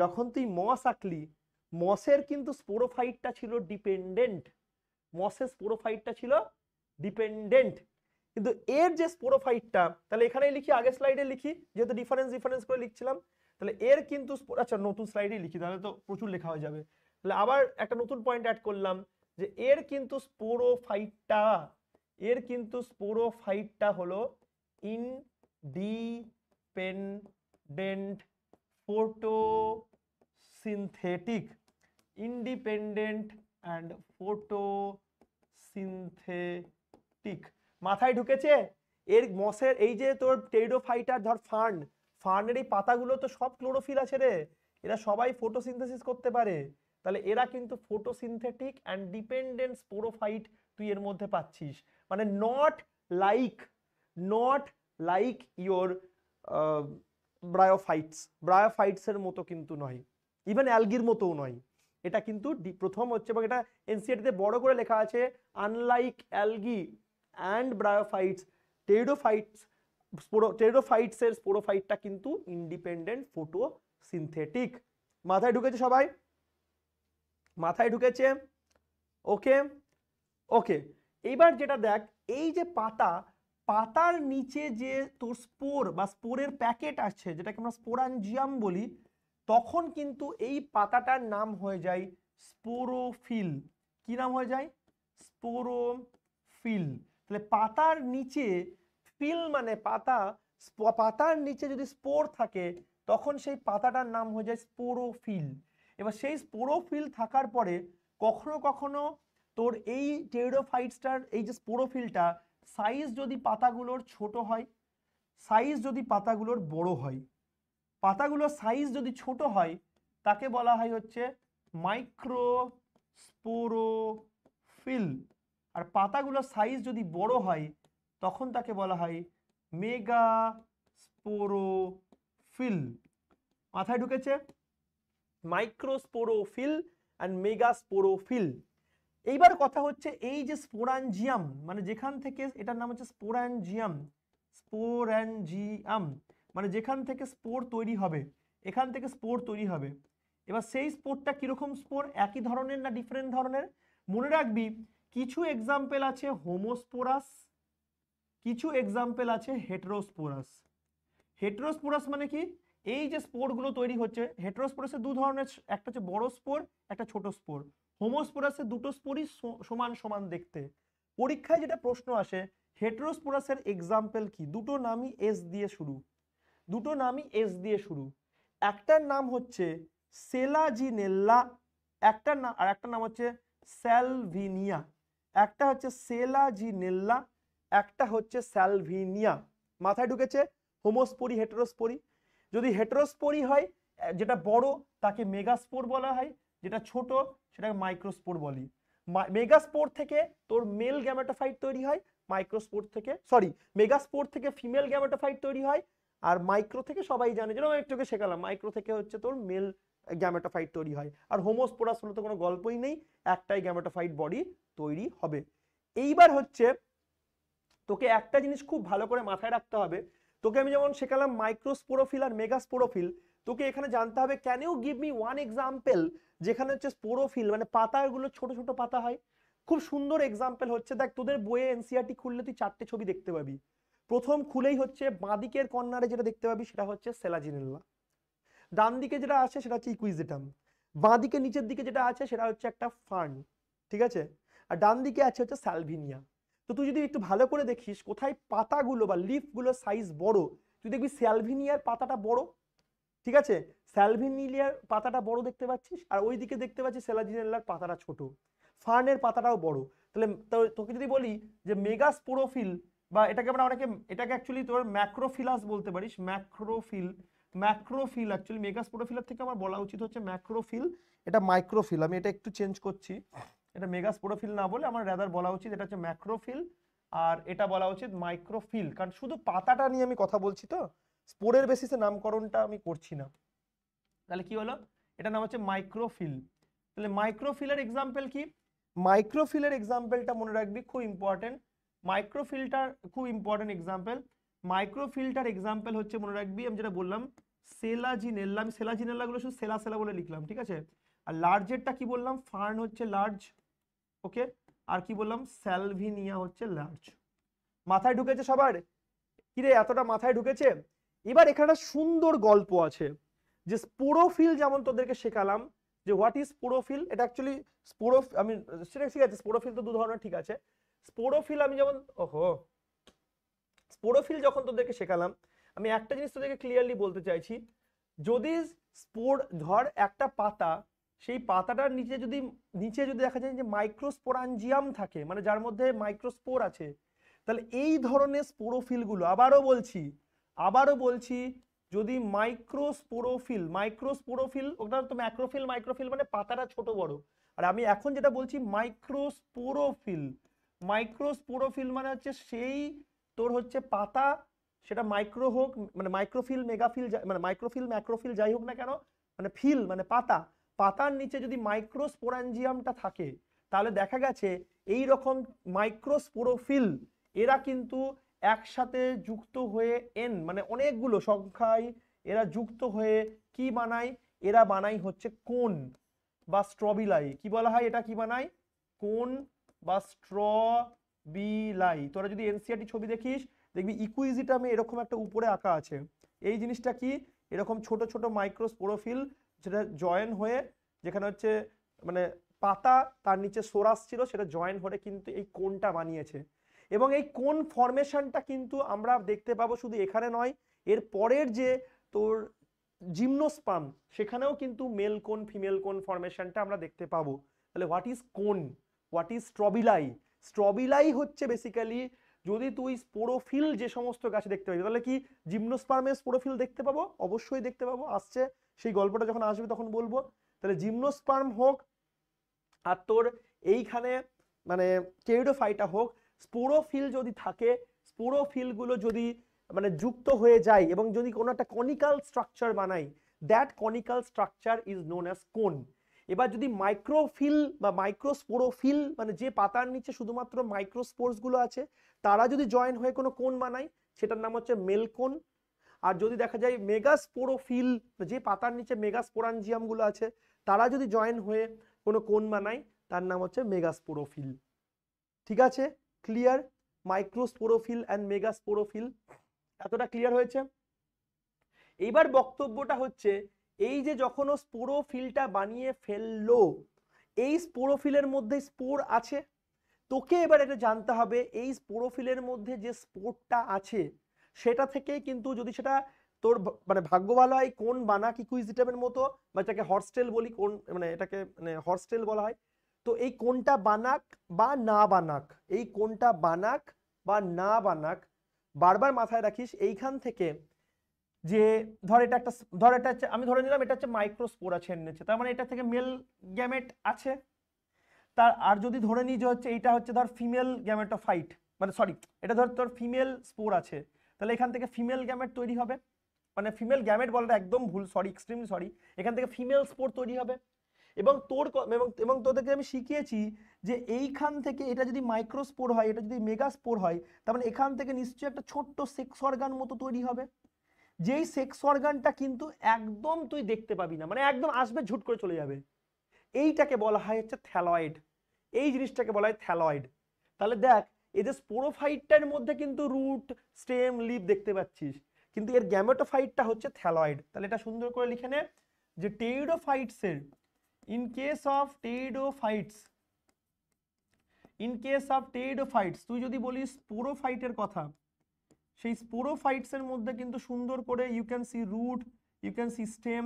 যখন তুই মস আঁকলি, মসের কিন্তু স্পোরোফাইটটা ছিল ডিপেন্ডেন্ট, মসের স্পোরোফাইটটা ছিল ডিপেন্ডেন্ট, কিন্তু এর যে স্পোরোফাইটটা, তাহলে এখানেই লিখি, আগে স্লাইডে লিখি, যেহেতু ডিফারেন্স ডিফারেন্স করে লিখছিলাম, তাহলে এর কিন্তু আচ্ছা নতুন স্লাইডেই লিখি, তাহলে তো প্রচুর লেখা হয়ে যাবে। তাহলে আবার একটা নতুন পয়েন্ট অ্যাড করলাম যে এর কিন্তু স্পোরোফাইটটা, এর কিন্তু স্পোরোফাইটটা হলো independent photosynthetic, independent and photosynthetic. মাথায় ঢুকেছে? এর মসের এই যে তোর টেরিডোফাইটার ধর ফার্ন, ফার্নের এই পাতাগুলো তো সব ক্লোরোফিল আছে রে, এরা সবাই ফটোসিনথেসিস করতে পারে। তাহলে এরা কিন্তু ফটোসিনথেটিক অ্যান্ড ডিপেন্ডেন্ট স্পোরোফাইট তুই এর মধ্যে পাচ্ছিস, মানে নট লাইক ইয়োর ব্রায়োফাইটস, ব্রায়োফাইটসের মতো কিন্তু নয়, ইভেন অ্যালগির মতোও নয়। এটা কিন্তু প্রথম হচ্ছে, এবং এটা এনসিইআরটিতে বড় করে লেখা আছে, আনলাইক অ্যালগি অ্যান্ড ব্রায়োফাইটস, টেরিডোফাইটসের স্পোরোফাইটটা কিন্তু ইন্ডিপেন্ডেন্ট ফটোসিনথেটিক। মাথায় ঢুকেছে সবাই? মাথায় ঢুকেছে? ওকে ওকে, এইবার যেটা দেখ, এই যে পাতা, পাতার নিচে যে তোর স্পোর বা স্পোরের প্যাকেট আছে, যেটাকে আমরা স্পোরাঞ্জিয়াম বলি, তখন কিন্তু এই পাতাটার নাম হয়ে যায় স্পোরোফিল। কি নাম হয়ে যায়? স্পোরোফিল। তাহলে পাতার নিচে ফিল মানে পাতা, পাতার নিচে যদি স্পোর থাকে তখন সেই পাতাটার নাম হয়ে যায় স্পোরোফিল। এবার সেই স্পোরোফিল থাকার পরে কখনো কখনো তোর এই টেরিডোফাইটসটার এই যে স্পোরোফিলটা, সাইজ যদি পাতাগুলোর ছোট হয়, সাইজ যদি পাতাগুলোর বড় হয়, পাতাগুলোর সাইজ যদি ছোট হয় তাকে বলা হয় হচ্ছে মাইক্রোস্পোরোফিল। আর পাতাগুলোর সাইজ যদি বড় হয় তখন তাকে বলা হয় মেগাস্পোরোফিল। মাথায় ঢুকেছে? Microsporophyll and megasporophyll. এইবার কথা হচ্ছে এই যে স্পোরাঞ্জিয়াম, মানে যেখান থেকে, এটার নাম হচ্ছে স্পোরাঞ্জিয়াম, স্পোরাঞ্জিয়াম মানে যেখান থেকে স্পোর তৈরি হবে, এখান থেকে স্পোর তৈরি হবে। এবার সেই স্পোরটা কীরকম স্পোর, একই ধরনের না ডিফারেন্ট ধরনের? মনে রাখবি কিছু এক্সাম্পল আছে হোমোস্পোরাস, কিছু এক্সাম্পল আছে হেটেরোস্পোরাস। হেটেরোস্পোরাস মানে কি, এই যে স্পোরগুলো তৈরি হচ্ছে, হেটেরোস্পোরাসে দু ধরনের, একটা হচ্ছে বড় স্পোর, একটা ছোট স্পোর। হোমোস্পোরাসে দুটো স্পোরই সমান সমান দেখতে। পরীক্ষায় যেটা প্রশ্ন আসে হেটেরোস্পোরাসের এক্সাম্পল কি, দুটো নামই এস দিয়ে শুরু, দুটো নামই এস দিয়ে শুরু। একটার নাম হচ্ছে সেলাজিনেল্লা, একটার নাম, আর একটার নাম হচ্ছে স্যালভিনিয়া। একটা হচ্ছে সেলাজিনেল্লা, একটা হচ্ছে স্যালভিনিয়া। মাথায় ঢুকেছে? হোমোস্পোরি হেটেরোস্পোরি। যদি হেটেরোস্পোরি হয় যেটা বড় তাকে মেগাস্পোর বলা হয়, যেটা ছোট সেটাকে মাইক্রোস্পোর বলি। মেগাস্পোর থেকে তোর মেল গ্যামেটোফাইট তৈরি হয়, মাইক্রোস্পোর থেকে, সরি মেগাস্পোর থেকে ফিমেল গ্যামেটোফাইট তৈরি হয়, আর মাইক্রো থেকে সবাই জানে, যেন আমি একটুকে শেখালাম, মাইক্রো থেকে হচ্ছে তোর মেল গ্যামেটোফাইট তৈরি হয়। আর হোমোস্পোরাস হলে তো কোনো গল্পই নেই, একটাই গ্যামেটোফাইট বডি তৈরি হবে। এইবার হচ্ছে তোকে একটা জিনিস খুব ভালো করে মাথায় রাখতে হবে, তোকে আমি যেমন শেখালাম মাইক্রোস্পোরোফিল আর মেগাস্পোরোফিল, তোকে এখানে জানতে হবে can you give me one example যেখানে হচ্ছে স্পোরোফিল মানে পাতাগুলো ছোট ছোট পাতা হয়। খুব সুন্দর এক্সাম্পল হচ্ছে, দেখ তোদের বইয়ে এনসিআরটি খুললে তুই চারটে ছবি দেখতে পাবি। প্রথম খুলেই হচ্ছে বাঁদিকের কর্নারে যেটা দেখতে পাবি সেটা হচ্ছে সেলাজিনেল্লা, ডান দিকে যেটা আছে সেটা হচ্ছে ইকুইজিটাম, বাঁদিকে নিচের দিকে যেটা আছে সেটা হচ্ছে একটা ফার্ন, ঠিক আছে, আর ডান দিকে আছে হচ্ছে স্যালভিনিয়া। তো তুই যদি একটু ভালো করে দেখিস কোথায় পাতাগুলো বা লিফগুলোর সাইজ বড়, তুই দেখবি স্যালভিনিয়ার পাতাটা বড়, ঠিক আছে, স্যালভিনিয়ার পাতাটা বড় দেখতে পাচ্ছিস, আর ওই দিকে দেখতে পাচ্ছিস সেলাজিনেল্লার পাতাটা ছোট, ফার্নের পাতাটাও বড়। তাহলে তোকে যদি বলি যে মেগাস্পোরোফিল, বা এটাকে আমরা অনেকে, এটাকে অ্যাকচুয়ালি তোর ম্যাক্রোফিলাস বলতে পারিস, ম্যাক্রোফিল, ম্যাক্রোফিল অ্যাকচুয়ালি মেগাস্পোরোফিলার থেকে আমার বলা উচিত হচ্ছে ম্যাক্রোফিল, এটা মাইক্রোফিল, আমি এটা একটু চেঞ্জ করছি, এটা মেগাস্পোরোফিল না বলে আমার রাদার বলা উচিত এটা হচ্ছে ম্যাক্রোফিল, আর এটা বলা উচিত মাইক্রোফিল, কারণ শুধু পাতাটা নিয়ে আমি কথা বলছি, তো স্পোরের বেসিসে নামকরণটা আমি করছি না। তাহলে কি হলো, এটা নাম হচ্ছে মাইক্রোফিল। তাহলে মাইক্রোফিলের এক্সাম্পল কি, মাইক্রোফিলের এক্সাম্পলটা মনে রাখবি খুব ইম্পর্টেন্ট, মাইক্রোফিলটার খুব ইম্পর্টেন্ট এক্সাম্পল। মাইক্রোফিলটার এক্সাম্পল হচ্ছে মনে রাখবি আমি যেটা বললাম সেলাজিনেল্লা, আমি সেলাজিনেল্লাগুলো শুধু সেলা সেলা বলে লিখলাম, ঠিক আছে, আর লার্জেরটা কি বললাম, ফার্ন হচ্ছে লার্জ, ওকে, আর কি বললাম স্যালভিনিয়া হচ্ছে লার্জ। মাথায় ঢুকেছে সবার? কিরে এতটা মাথায় ঢুকেছে? এবার এখানে সুন্দর গল্প আছে যে স্পোরোফিল যেমন তোদেরকে শেখালাম যে হোয়াট ইজ স্পোরোফিল, এটা অ্যাকচুয়ালি স্পোরোফ, আমি সেটা ঠিক আছে, স্পোরোফিল তো দু ধরনের, ঠিক আছে, স্পোরোফিল আমি যেমন, ওহো, স্পোরোফিল যখন তোদেরকে শেখালাম, আমি একটা জিনিস তোদেরকে ক্লিয়ারলি বলতে চাইছি, যদি স্পোর, ধর একটা পাতা, সেই পাতাটার নিচে যদি, দেখা যায় যে মাইক্রোস্পোরাঞ্জিয়াম থাকে, মানে যার মধ্যে মাইক্রোস্পোর আছে, তাহলে এই ধরনের স্পোরোফিলগুলো, আবারও বলছি যদি মাইক্রোস্পোরোফিল, ওটা তো ম্যাক্রোফিল মাইক্রোফিল মানে পাতাটা ছোট বড়, আর আমি এখন যেটা বলছি মাইক্রোস্পোরোফিল, মানে হচ্ছে সেই তোর হচ্ছে পাতা, সেটা মাইক্রো হোক, মানে মাইক্রোফিল মেগাফিল, মানে মাইক্রোফিল ম্যাক্রোফিল যাই হোক না কেন, মানে ফিল মানে পাতা, পাতার নিচে যদি মাইক্রোস্পোরাঞ্জিয়ামটা থাকে, তাহলে দেখা গেছে এই রকম মাইক্রোস্পোরোফিল এরা কিন্তু একসাথে যুক্ত হয়ে এন, মানে অনেকগুলো সংখ্যায় এরা যুক্ত হয়ে কি বানায়, এরা বানায় হচ্ছে কোন বা স্ট্রবিলাই, কি বলা হয়, এটা কি বানায়, কোন বা স্ট্রবিলাই। তোরা যদি এনসিআরটি ছবি দেখিস দেখবি ইকুইজিটামে এরকম একটা উপরে আঁকা আছে, এই জিনিসটা কি, এরকম ছোট ছোট মাইক্রোস্পোরোফিল যেটা জয়েন হয়ে, যেখানে হচ্ছে মানে পাতা, তার নিচে সোরাস ছিল, সেটা জয়েন হয়ে কিন্তু এই কোনটা বানিয়েছে। এবং এই কোন ফর্মেশনটা কিন্তু আমরা দেখতে পাবো শুধু এখানে নয়, এর পরের যে তোর জিমনোস্পার্ম সেখানেও কিন্তু মেল কোন ফিমেল কোন ফর্মেশনটা আমরা দেখতে পাবো। তাহলে what is cone, what is strobili, হচ্ছে বেসিক্যালি যদি তুই স্পোরোফিল যে সমস্ত গাছে দেখতে পাবি, তাহলে কি জিমনোস্পার্মের স্পোরোফিল দেখতে পাবো, অবশ্যই দেখতে পাবো, আসছে সেই গল্পটা যখন আসবে তখন বলবো। তাহলে জিমনোস্পার্ম হোক আর তোর এইখানে মানে টেরিডোফাইটা হোক, স্পোরোফিল যদি থাকে, স্পোরোফিলগুলো যদি মানে যুক্ত হয়ে যায় এবং যদি কোনো একটা কনিক্যাল স্ট্রাকচার বানাই, that conical structure is known as cone. এবার যদি মাইক্রোফিল বা মাইক্রোস্পোরোফিল মানে যে পাতার নিচে শুধুমাত্র মাইক্রোস্পোর্সগুলো আছে তারা যদি জয়েন হয়ে কোনো কোন বানায় সেটার নাম হচ্ছে মেলকোন। আর যদি দেখা যায় মেগাস্পোরোফিল যে পাতার নিচে মেগাস্পোরাঞ্জিয়ামগুলো আছে তারা যদি জয়েন হয়ে কোনো কোন বানায় তার নাম হচ্ছে মেগাস্পোরোফিল। ঠিক আছে, ক্লিয়ার? মাইক্রোস্পোরোফিল অ্যান্ড মেগাস্পোরোফিল, এতটা ক্লিয়ার হয়েছে? এইবার বক্তব্যটা হচ্ছে এই যে যখন স্পোরোফিলটা বানিয়ে ফেললো, এই স্পোরোফিলের মধ্যে স্পোর আছে, তোকে এবার এটা জানতে হবে এই স্পোরোফিলের মধ্যে যে স্পোরটা আছে সেটা থেকে কিন্তু যদি সেটা তোর মানে ভাগ্য ভালো হয় কোন বানা কি কুইজিটামের মতো বা এটাকে হর্সটেল বলি, কোন মানে এটাকে মানে হর্সটেল বলা হয়, তো এই কোনটা বানাক বা না বানাক, এই কোনটা বানাক বা না বানাক বারবার মাথায় রাখিস। এইখান থেকে যে ধর এটা একটা ধর এটা হচ্ছে আমি ধরে নিলাম এটা হচ্ছে মাইক্রোস্পোর আছে এর নিচে, তার মানে এটা থেকে মেল গ্যামেট আছে। তার আর যদি ধরে নিই যে হচ্ছে এইটা হচ্ছে ধর ফিমেল গ্যামেটোফাইট মানে সরি এটা ধর তোর ফিমেল স্পোর আছে, তাহলে এখান থেকে ফিমেল গ্যামেট তৈরি হবে, মানে ফিমেল গ্যামেট বলাটা একদম ভুল, সরি এক্সট্রিমলি সরি, এখান থেকে ফিমেল স্পোর তৈরি হবে। এবং তোর এবং তোদেরকে আমি শিখিয়েছি যে এইখান থেকে এটা যদি মাইক্রোস্পোর হয়, এটা যদি মেগাস্পোর হয়, তার মানে এখান থেকে নিশ্চয়ই একটা ছোট্ট সেক্স অর্গান মতো তৈরি হবে, যেই সেক্স অর্গানটা কিন্তু একদম তুই দেখতে পাবি না, মানে একদম আসবে ঝুট করে চলে যাবে। এইটাকে বলা হয় হচ্ছে থ্যালয়েড, এই জিনিসটাকে বলা হয় থ্যালয়েড। তাহলে দেখ এই যে স্পোরোফাইটটার মধ্যে কিন্তু রুট, স্টেম, লিফ দেখতে পাচ্ছিস, কিন্তু এর গ্যামেটোফাইটটা হচ্ছে থ্যালয়েড। তাহলে এটা সুন্দর করে লিখে নে যে টেরিডোফাইটসের in case of pteridophytes, in case of pteridophytes তুই যদি বলিস স্পোরোফাইটের কথা, সেই স্পোরোফাইটসের মধ্যে কিন্তু সুন্দর করে you can see root, you can see stem,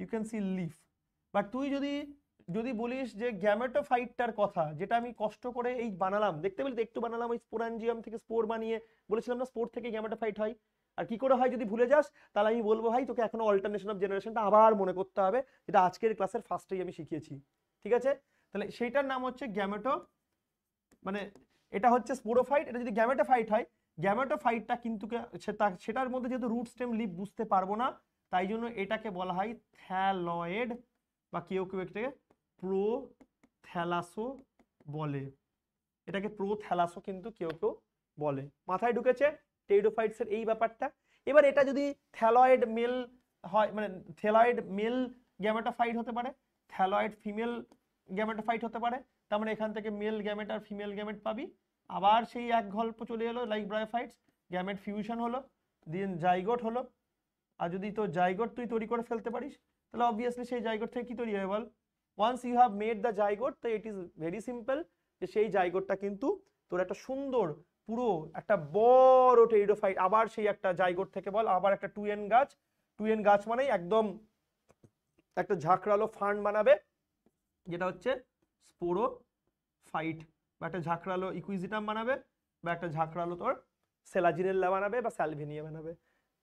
you can see leaf. But তুই যদি যদি বলিস যে গ্যামেটোফাইটটার কথা, যেটা আমি কষ্ট করে এই বানালাম, দেখতে পেলি একটু বানালাম ওই স্পোরাঞ্জিয়াম থেকে স্পোর বানিয়ে, বলেছিলাম না স্পোর থেকে গ্যামেটোফাইট হয়, আর কি করে হয় যদি ভুলে যাস তাহলে আমি বলবো ভাই তোকে এখনো অল্টারনেশন অফ জেনারেশনটা আবার মনে করতে হবে, যেটা আজকের ক্লাসের ফার্স্টেই আমি শিখিয়েছি। ঠিক আছে, তাহলে সেইটার নাম হচ্ছে গ্যামেটো, মানে এটা হচ্ছে স্পোরোফাইট, এটা যদি গ্যামেটোফাইট হয়, গ্যামেটোফাইটটা কিন্তু সেটার মধ্যে যেহেতু রুট, স্টেম, লিফ বুঝতে পারবো না, তাই জন্য এটাকে বলা হয় থ্যালয়েড বা কেউ কেউ এটাকে প্রোথ্যালাসো বলে, এটাকে প্রোথ্যালাসো কিন্তু কেউ কেউ বলে। মাথায় ঢুকেছে টেরিডোফাইটসের এই ব্যাপারটা। এবার এটা যদি থ্যালয়েড মেল হয়, মানে থ্যালয়েড মেল গ্যামেটোফাইট হতে পারে, থ্যালয়েড ফিমেল গ্যামেটোফাইট হতে পারে, তার মানে এখান থেকে মেল গ্যামেট আর ফিমেল গ্যামেট পাবি। আবার সেই এক গল্প চলে এলো লাইক ব্রায়োফাইটস, গ্যামেট ফিউশন হলো, দেন জাইগোট হলো, আর যদি তো জাইগোট তুই তৈরি করে ফেলতে পারিস তাহলে অবভিয়াসলি সেই জাইগোট থেকে কি তৈরি হয় বল, once you have made the zygote তো ইট ইজ ভেরি সিম্পল, যে সেই জাইগোটটা কিন্তু তোর একটা সুন্দর পুরো একটা বড় টেরিডোফাইট, আবার সেই একটা জাইগোট থেকে বল আবার একটা 2n গাছ, 2n গাছ মানেই একদম একটা ঝাঁকড়ালো ফার্ন বানাবে, যেটা হচ্ছে স্পোরোফাইট, বা একটা ঝাঁকড়ালো ইকুইজিটাম বানাবে, বা একটা ঝাঁকড়ালো তোর সেলাজিনেল্লা বানাবে বা স্যালভিনিয়া বানাবে।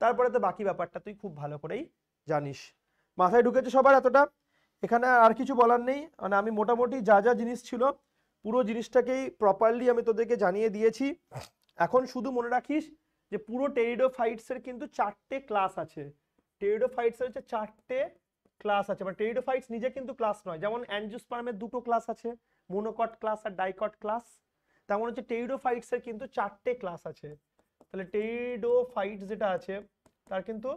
তারপরে তো বাকি ব্যাপারটা তুই খুব ভালো করেই জানিস। মাথায় ঢুকেছে সবার এতটা? এখানে আর কিছু বলার নেই, মানে আমি মোটামুটি যা যা জিনিস ছিল পুরো জিনিসটাকেই প্রপারলি আমি তোদেরকে জানিয়ে দিয়েছি। এখন শুধু মনে রাখিস যে পুরো টেরিডোফাইটসের কিন্তু 4টে ক্লাস আছে, টেরিডোফাইটসের হচ্ছে 4টে ক্লাস আছে, মানে টেরিডোফাইটস নিজে কিন্তু ক্লাস নয়, যেমন অ্যানজিওস্পার্মের 2টো ক্লাস আছে, মোনোকট ক্লাস আর ডাইকট ক্লাস, তেমন হচ্ছে টেরিডোফাইটসের কিন্তু 4টে ক্লাস আছে। তাহলে টেরিডোফাইটস যেটা আছে তার কিন্তু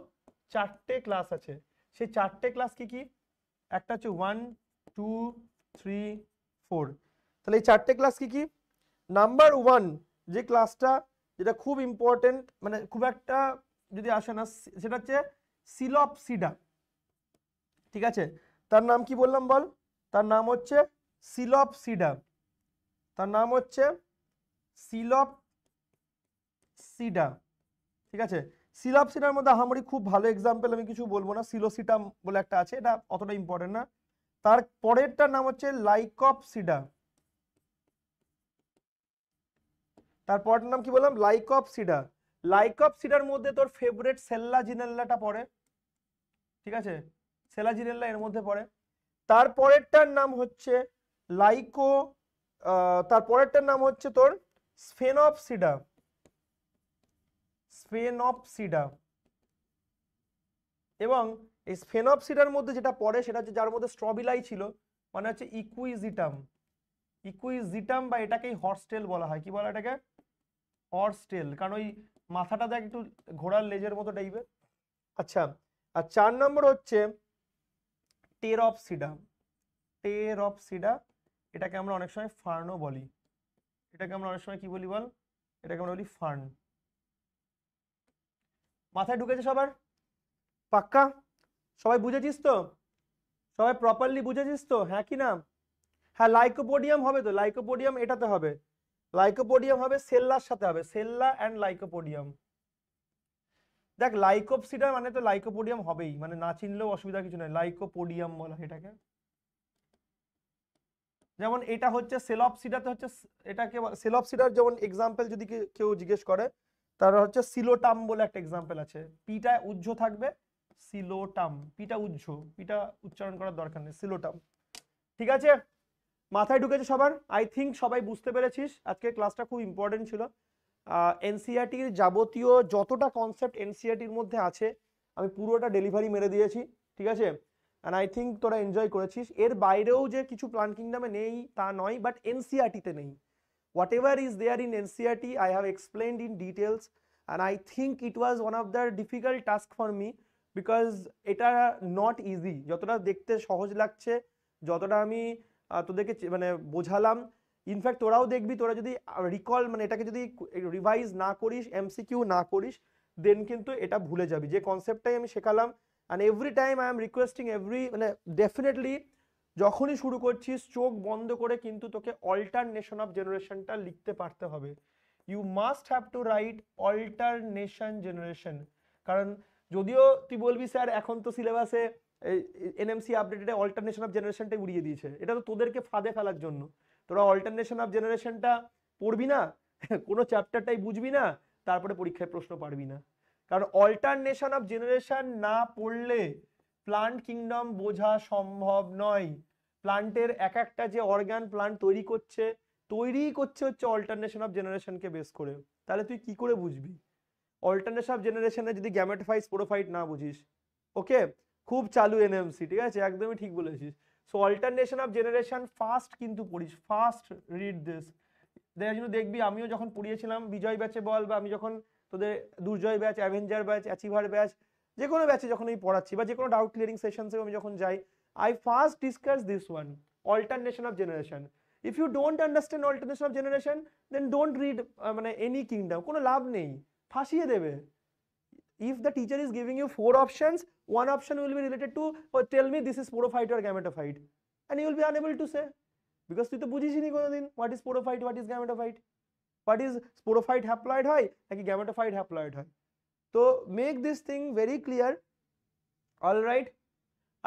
4টে ক্লাস আছে, সেই 4টে ক্লাস কি কি? একটা হচ্ছে 1, 2, 3, 4। তাহলে এই 4টে ক্লাস কি কি? নাম্বার 1 যে ক্লাসটা যেটা খুব ইম্পর্টেন্ট, মানে খুব একটা যদি আসে না, সেটা হচ্ছে সিলপসিডা। ঠিক আছে, তার নাম কি বললাম বল? তার নাম হচ্ছে সিলপসিডা, তার নাম হচ্ছে সিলপসিডা। ঠিক আছে, সিলপসিডার মধ্যে আহামরি খুব ভালো এক্সাম্পল আমি কিছু বলবো না, সিলোসিটাম বলে একটা আছে, এটা অতটা ইম্পর্টেন্ট না। তার পরেরটার নাম হচ্ছে লাইকপসিডা, তারপরের নাম কি বললাম? লাইকপসিডা। লাইকপসিডার মধ্যে তোর ফেভারিট সেলাজিনেল্লাটা পড়ে। ঠিক আছে, সেলাজিনেল্লা এর মধ্যে পড়ে। তারপরেরটার নাম হচ্ছে লাইকো, তারপরেরটার নাম হচ্ছে তোর স্ফেনপসিডা, স্ফেনপসিডা। এবং এই স্ফেনপসিডার মধ্যে যেটা পড়ে সেটা হচ্ছে যার মধ্যে স্ট্রবিলাই ছিল, মানে হচ্ছে ইকুইজিটাম, ইকুইজিটাম বা এটাকেই হর্সটেল বলা হয়। কি বলা এটাকে? হর্সটেল, কারণ ওই মাথাটা দেখ একটু ঘোড়ার লেজের মতো টাইপের। আচ্ছা, আর 4 নম্বর হচ্ছে টেরপসিডা, টেরপসিডা এটাকে আমরা অনেক সময় ফার্নও বলি, এটাকে আমরা অনেক সময় কি বলি বল, এটাকে আমরা বলি ফার্ন। মাথায় ঢুকেছে সবার? পাক্কা সবাই বুঝেছিস তো? সবাই প্রপারলি বুঝেছিস তো? হ্যাঁ কি না? হ্যাঁ, লাইকোপোডিয়াম হবে তো, লাইকোপোডিয়াম এটাতে হবে, লাইকোপোডিয়াম হবে সেল্লার সাথে হবে, সেল্লা অ্যান্ড লাইকোপোডিয়াম। দেখ লাইকোপসিডা মানে তো লাইকোপোডিয়াম হবেই, মানে না চিনলেও অসুবিধা কিছু নয়, লাইকোপোডিয়াম বলা এটাকে। যেমন এটা হচ্ছে সেলপসিডাতে হচ্ছে এটাকে, সেলপসিডার যেমন এক্সাম্পল যদি কেউ জিজ্ঞেস করে তারা হচ্ছে সিলোটাম বলে একটা এক্সাম্পল আছে, পিটা উজ্জ্ব থাকবে, সিলোটাম, পিটা উজ্জ্ব, পিটা উচ্চারণ করার দরকার নেই, সিলোটাম। ঠিক আছে, মাথায় ঢুকেছে সবার? আই থিঙ্ক সবাই বুঝতে পেরেছিস। আজকে ক্লাসটা খুব ইম্পর্টেন্ট ছিল। এনসিইআরটির যাবতীয় যতটা কনসেপ্ট এনসিইআরটির মধ্যে আছে আমি পুরোটা ডেলিভারি মেরে দিয়েছি, ঠিক আছে? অ্যান্ড আই থিঙ্ক তোরা এনজয় করেছিস। এর বাইরেও যে কিছু প্ল্যান্ট কিংডমে নেই তা নয়, বাট এনসিইআরটিতে নেই। Whatever is there in NCERT I have explained in details, and I think it was one of the difficult task for me, because এটা নট ইজি। যতটা দেখতে সহজ লাগছে, যতটা আমি তোদেরকে মানে বোঝালাম, ইনফ্যাক্ট তোরাও দেখবি, তোরা যদি রিকল মানে এটাকে যদি রিভাইজ না করিস, এমসিকিউ না করিস, দেন কিন্তু এটা ভুলে যাবি যে কনসেপ্টটাই আমি শেখালাম। And every time I am requesting every মানে ডেফিনেটলি যখনই শুরু করছিস চোখ বন্ধ করে কিন্তু তোকে অল্টারনেশন অফ জেনারেশনটা লিখতে পারতে হবে। You must have to write alternation generation, কারণ যদিও তুই বলবি স্যার এখন তো সিলেবাসে এনএমসি আপডেটেড অল্টারনেশন অফ জেনারেশনটাই উড়িয়ে দিয়েছে, এটা তো তোদেরকে ফাঁদে ফেলার জন্য। তোরা অল্টারনেশন অফ জেনারেশনটা পড়বি না, কোনো চ্যাপ্টারটাই বুঝবি না, তারপরে পরীক্ষায় প্রশ্ন পারবি না। কারণ অল্টারনেশন অফ জেনারেশন না পড়লে প্লান্ট কিংডম বোঝা সম্ভব নয়। প্লান্টের এক একটা যে অর্গান প্লান্ট তৈরি করছে হচ্ছে অল্টারনেশন অফ জেনারেশনকে বেস করে, তাহলে তুই কি করে বুঝবি অল্টারনেশন অফ জেনারেশনে যদি গ্যামেটোফাইটস প্রোটোফাইট না বুঝিস? ওকে, খুব চালু এনএমসি, ঠিক আছে, একদমই ঠিক বলেছিস। So alternation of generation first কিন্তু পড়িস, ফার্স্ট রিড দিস। দেখার জন্য দেখবি আমিও যখন পড়িয়েছিলাম বিজয় ব্যাচে বল, বা আমি যখন তোদের Durjoy batch, avenger batch, achiever batch, যে কোনো ব্যাচে যখন আমি পড়াচ্ছি বা যে কোনো ডাউট ক্লিয়ারিং সেশনসেও আমি যখন যাই, I first discuss this one, alternation of generation. If you don't understand alternation of generation then don't read মানে এনি কিংডম, কোনো লাভ নেই, ফাঁসিয়ে দেবে। If the teacher is giving you 4 options, one option will be related to tell me this is porophyte or gametophyte, and you will be unable to say because you to bujhishi ni kono din what is porophyte, what is gametophyte, what is porophyte haploid hoy naki gametophyte haploid hoy. So make this thing very clear, all right?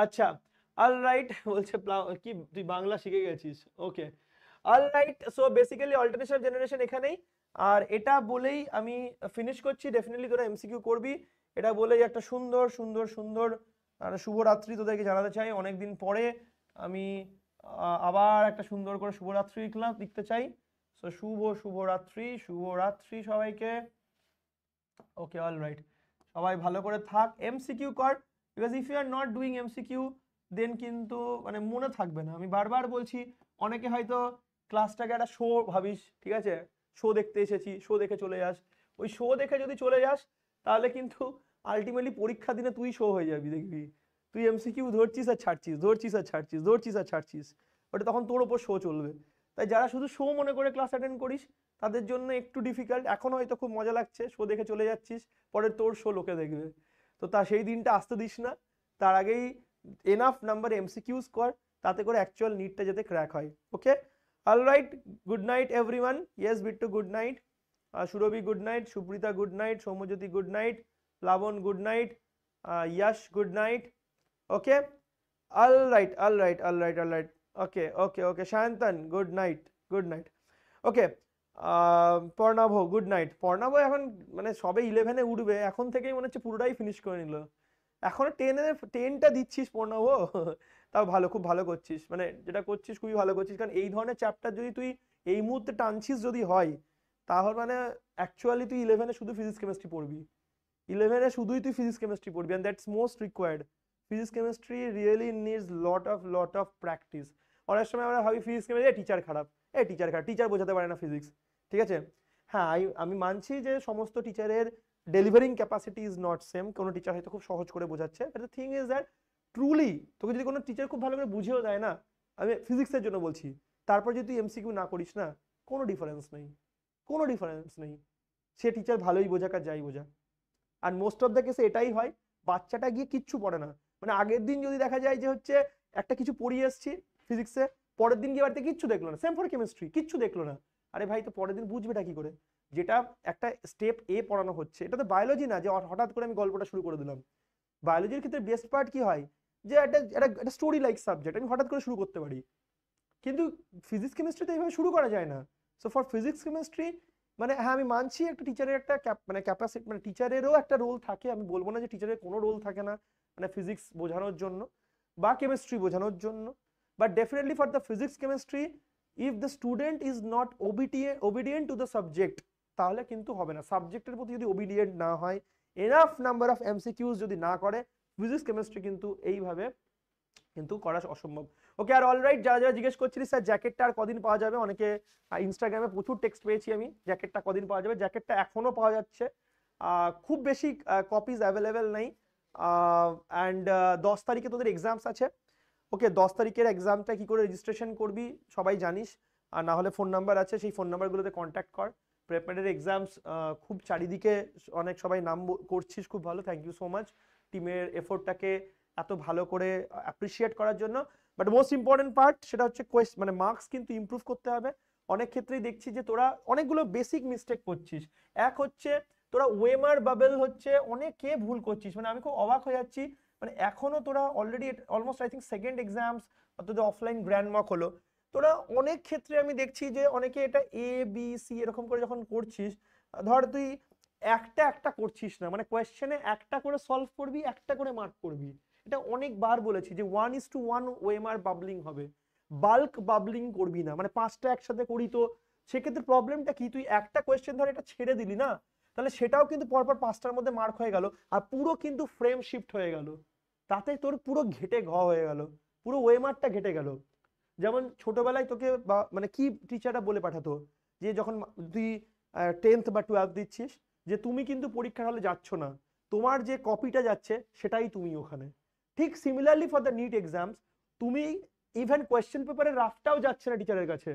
Acha, all right, bolche ki tu bangla shikhe gechis, okay, all right. So basically alternation of generation ekhanei, আর এটা বলেই আমি finish করছি। Definitely তোরা MCQ করবি, এটা বলেই একটা সুন্দর সুন্দর সুন্দর শুভরাত্রি তোদেরকে জানাতে চাই। অনেকদিন পরে আমি আবার একটা সুন্দর করে শুভরাত্রি লিখতে চাই। সো শুভরাত্রি, শুভরাত্রি সবাইকে। ওকে, অল রাইট, সবাই ভালো করে থাক, এমসিকিউ কর, because if you are not doing MCQ then কিন্তু মানে মনে থাকবে না। আমি বারবার বলছি, অনেকে হয়তো ক্লাসটাকে একটা শো ভাবিস, ঠিক আছে, শো দেখতে এসেছি, শো দেখে চলে যাস, ওই শো দেখে যদি চলে যাস তাহলে কিন্তু আলটিমেটলি পরীক্ষা দিনে তুই শো হয়ে যাবি। দেখবি তুই এমসিকিউ ধরছিস আর ছাড়ছিস, ধরছিস আর ছাড়ছিস, ধরছিস আর ছাড়ছিস, ওটা তখন তোর ওপর শো চলবে। তাই যারা শুধু শো মনে করে ক্লাস অ্যাটেন্ড করিস তাদের জন্য একটু ডিফিকাল্ট। এখন হয়তো খুব মজা লাগছে, শো দেখে চলে যাচ্ছিস, পরে তোর শো লোকে দেখবে, তো তা সেই দিনটা আসতে দিস না। তার আগেই এনাফ নাম্বার এমসিকিউস কর, তাতে করে অ্যাকচুয়াল নিটটা যাতে ক্র্যাক হয়। Okay, all right, good night everyone. Yes, Bittu, good night. Shurobi, good night. Shuprita, good night. Somajyoti, good night. Lavon, good night. Yash, good night. Okay, all right, all right, all right, all right. Okay, okay, okay. Shantan, good night, good night. Okay, Pornabho, good night. Pornabho এখন মানে সবে 11 এ উঠবে, এখন থেকেই মনে হচ্ছে পুরোটাই finish করে নিল। এখনো 10টা দিচ্ছিস পড়নব, তাও ভালো, খুব ভালো করছিস, মানে যেটা করছিস খুবই ভালো করছিস। কারণ এই ধরনের চ্যাপ্টার যদি তুই এই মুহূর্তে টানছিস যদি হয়, তাহলে মানে অ্যাকচুয়ালি তুই 11 এ শুধু ফিজিক্স কেমিস্ট্রি পড়বি, 11 এ শুধুই তুই ফিজিক্স কেমিস্ট্রি পড়বি, and that's most required. Physics chemistry really needs lot of practice. অনেক সময় আমরা ভাবি ফিজিক্স কেমিস্ট্রি টিচার খারাপ, এই টিচার খারাপ, টিচার বোঝাতে পারে না ফিজিক্স, ঠিক আছে। হ্যাঁ, আমি মানছি যে সমস্ত টিচারের delivering capacity is not same, কোনো টিচার হয়তো খুব সহজ করে বোঝাচ্ছে, but the thing is that truly তোকে যদি কোনো টিচার খুব ভালো করে বুঝেও দেয় না, আমি ফিজিক্সের জন্য বলছি, তারপর যদি তুই এমসিকিউ না করিস না, কোনো ডিফারেন্স নেই, কোনো ডিফারেন্স নেই, সে টিচার ভালোই বোঝাক আর যাই বোঝাক। আর মোস্ট অফ দ্য কেসে এটাই হয়, বাচ্চাটা গিয়ে কিচ্ছু পড়ে না, মানে আগের দিন যদি দেখা যায় যে হচ্ছে একটা কিছু পড়িয়ে এসছি ফিজিক্সে, পরের দিন গিয়ে বাড়িতে কিচ্ছু দেখলো না, সেম ফর কেমিস্ট্রি কিচ্ছু দেখলো না, আরে ভাই তো পরের দিন বুঝবেটা কি করে? যেটা একটা স্টেপ এ পড়ানো হচ্ছে, এটা তো বায়োলজি না যে হঠাৎ করে আমি গল্পটা শুরু করে দিলাম। বায়োলজির ক্ষেত্রে বেস্ট পার্ট কি হয় যে একটা স্টোরি লাইক সাবজেক্ট, আমি হঠাৎ করে শুরু করতে পারি, কিন্তু ফিজিক্স কেমিস্ট্রিতে এইভাবে শুরু করা যায় না। সো ফর ফিজিক্স কেমিস্ট্রি মানে হ্যাঁ আমি মানছি একটা টিচারের একটা মানে ক্যাপাসিটি, মানে টিচারেরও একটা রোল থাকে, আমি বলবো না যে টিচারের কোনো রোল থাকে না, মানে ফিজিক্স বোঝানোর জন্য বা কেমিস্ট্রি বোঝানোর জন্য। But definitely for the physics chemistry if the student is not obedient to the subject, তাহলে কিন্তু হবে না। সাবজেক্টের প্রতি যদি ওবিডিয়েন্ট না হয়, এনাফ নাম্বার অফ এমসিকিউজ যদি না করে, ফিজিক্স কেমিস্ট্রি কিন্তু এইভাবে কিন্তু করা অসম্ভব। ওকে, আর অলরাইট যারা যারা জিজ্ঞেস করছিলি স্যার জ্যাকেটটা আর কদিন পাওয়া যাবে, অনেকে ইনস্টাগ্রামে প্রচুর টেক্সট পেয়েছি আমি, জ্যাকেটটা কদিন পাওয়া যাবে, জ্যাকেটটা এখনও পাওয়া যাচ্ছে, খুব বেশি কপিজ অ্যাভেলেবেল নেই। অ্যান্ড 10 তারিখে তোদের এক্সামস আছে, ওকে 10 তারিখের এক্সামটা কী করে রেজিস্ট্রেশন করবি সবাই জানিস, আর না হলে ফোন নাম্বার আছে, সেই ফোন নাম্বারগুলোতে কন্ট্যাক্ট কর। প্রেপমেডের এক্সামস খুব চারিদিকে অনেক সবাই নাম করছিস, খুব ভালো, থ্যাংক ইউ সো মাচ টিমের এফোর্টটাকে এত ভালো করে অ্যাপ্রিসিয়েট করার জন্য। বাট মোস্ট ইম্পর্টেন্ট পার্ট সেটা হচ্ছে মানে মার্কস কিন্তু ইম্প্রুভ করতে হবে। অনেক ক্ষেত্রেই দেখছি যে তোরা অনেকগুলো বেসিক মিস্টেক করছিস। এক হচ্ছে তোরা ওএমআর বাবেল হচ্ছে অনেকে ভুল করছিস, মানে আমি খুব অবাক হয়ে যাচ্ছি, মানে এখনও তোরা already almost I think second exams অর্থাৎ অফলাইন গ্র্যান্ড মক হলো, তোরা অনেক ক্ষেত্রে আমি দেখছি যে অনেকে এটা ABC এরকম করে যখন করছিস, ধর তুই একটা করছিস না, মানে কোয়েশ্চেনে একটা করে সলভ করবি, একটা করে মার্ক করবি। এটা অনেকবার বলেছি যে 1:1 OMR বাবলিং হবে, বাল্ক বাবলিং করবি না, মানে 5টা একসাথে করি। তো সেক্ষেত্রে প্রবলেমটা কি, তুই একটা কোয়েশ্চেন ধর এটা ছেড়ে দিলি না, তাহলে সেটাও কিন্তু পরপর 5টার মধ্যে মার্ক হয়ে গেল, আর পুরো কিন্তু ফ্রেম শিফট হয়ে গেল, তাতে তোর পুরো ঘেটে ঘ হয়ে গেল, পুরো OMRটা ঘেটে গেল। যেমন ছোটবেলায় তোকে মানে কি টিচাররা বলে পাঠাতো, যে যখন তুই 10th বা 12th দিচ্ছিস, যে তুমি কিন্তু পরীক্ষার হলে যাচ্ছ না, তোমার যে কপিটা যাচ্ছে সেটাই তুমি ওখানে। ঠিক similarly for the NEET exams, তুমি ইভেন কোয়েশ্চেন পেপারের রাফটাও যাচ্ছে না টিচারের কাছে,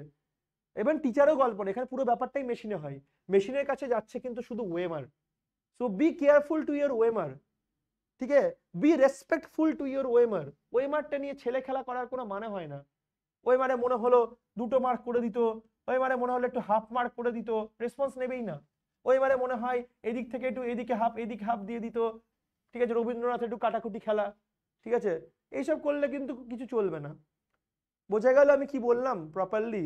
ইভেন টিচারও গল্প না, এখানে পুরো ব্যাপারটাই মেশিনে হয়, মেশিনের কাছে যাচ্ছে কিন্তু শুধু OMR. So be careful to your OMR, ঠিক আছে, be respectful to your OMR. ওএমআরটা নিয়ে ছেলে খেলা করার কোনো মানে হয় না। ওএমআরে মনে হলো 2টো মার্ক করে দিত, ওএমআরে মনে হলো একটু হাফ মার্ক করে দিত, রেসপন্স নেবেই না। ওএমআরে মনে হয় এদিক থেকে একটু এদিকে হাফ দিয়ে দিত, ঠিক আছে, রবীন্দ্রনাথ একটু কাটাকুটি খেলা, ঠিক আছে, এইসব করলে কিন্তু কিছু চলবে না। বোঝা গেল আমি কি বললাম প্রপারলি?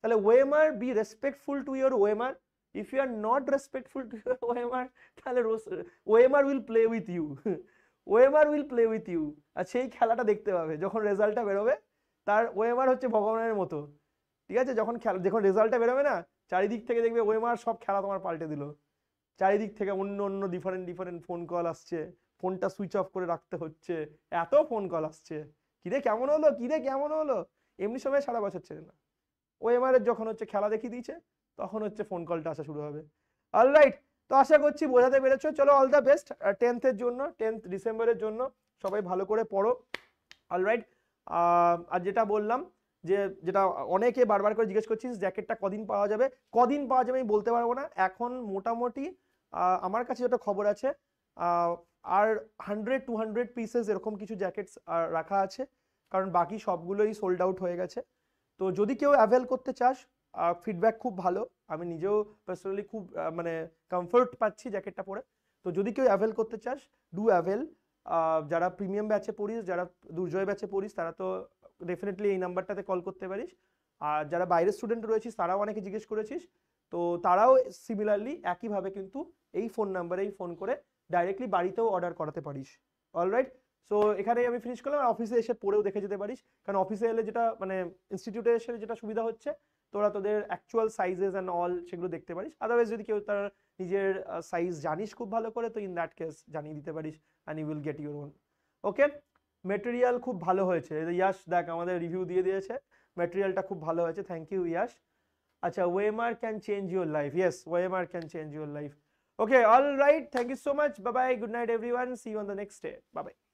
তাহলে OMR, be respectful to your OMR. If you are not respectful to your OMR, তাহলে OMR will play with you, OMR will play with you. আর সেই খেলাটা দেখতে পাবে যখন রেজাল্টটা বেরোবে, তার ওএমআর হচ্ছে ভগবানের মতো, ঠিক আছে, যখন রেজাল্টটা বেরোবে না, চারিদিক থেকে দেখবে ওএমআর সব খেলা তোমার পাল্টে দিল, চারিদিক থেকে অন্য ডিফারেন্ট ফোন কল আসছে, ফোনটা সুইচ অফ করে রাখতে হচ্ছে, এত ফোন কল আসছে, কিরে কেমন হলো, কিরে কেমন হলো, এমনি সময় সারা বছর ছেড়ে না। ওএমআর এর যখন হচ্ছে খেলা দেখিয়ে দিয়েছে, তখন হচ্ছে ফোন কলটা আসা শুরু হবে। অলরাইট, তো আশা করছি বোঝাতে পেরেছো। চলো, অল দ্য বেস্ট 10th-এর জন্য, 10th ডিসেম্বরের জন্য সবাই ভালো করে পড়ো। অলরাইট, আর যেটা বললাম যে যেটা অনেকে বারবার করে জিজ্ঞেস করছিস জ্যাকেটটা কদিন পাওয়া যাবে, কদিন পাওয়া যাবে আমি বলতে পারবো না। এখন মোটামুটি আমার কাছে যেটা খবর আছে, আর 100-200 পিসেস এরকম কিছু জ্যাকেটস রাখা আছে, কারণ বাকি সবগুলোই সোল্ড আউট হয়ে গেছে। তো যদি কেউ অ্যাভেল করতে চাস, ফিডব্যাক খুব ভালো, আমি নিজেও পার্সোনালি খুব মানে কমফোর্ট পাচ্ছি জ্যাকেটটা পরে। তো যদি কেউ অ্যাভেল করতে চাস, ডু অ্যাভেল। যারা প্রিমিয়াম ব্যাচে পড়িস, যারা দুর্জয় ব্যাচে পড়িস, তারা তো ডেফিনেটলি এই নাম্বারটাতে কল করতে পারিস। আর যারা বাইরের স্টুডেন্ট রয়েছিস, তারাও অনেকে জিজ্ঞেস করেছিস, তো তারাও সিমিলারলি একইভাবে কিন্তু এই ফোন নাম্বারেই ফোন করে ডাইরেক্টলি বাড়িতেও অর্ডার করাতে পারিস। অলরাইট সো এখানেই আমি ফিনিশ করলাম। আর অফিসে এসে পড়েও দেখে যেতে পারিস, কারণ অফিসে এলে যেটা মানে ইনস্টিটিউটে এসে যেটা সুবিধা হচ্ছে তোরা তোদের অ্যাকচুয়াল সাইজেস অ্যান্ড অল সেগুলো দেখতে পারিস। আদারওয়াইজ যদি কেউ তার নিজের সাইজ জানিস খুব ভালো করে তো ইন দ্যাট কেস জানিয়ে দিতে পারিস and you will get your own. Okay, material খুব ভালো হয়েছে, ইয়াশ দেখ আমাদের রিভিউ দিয়ে দিয়েছে, মেটেরিয়ালটা খুব ভালো হয়েছে, থ্যাংক ইউ ইয়াশ। আচ্ছা, OMR can change your life, yes OMR can change your life, okay all right, thank you so much, bye bye, good night everyone, see you on the next day, bye bye.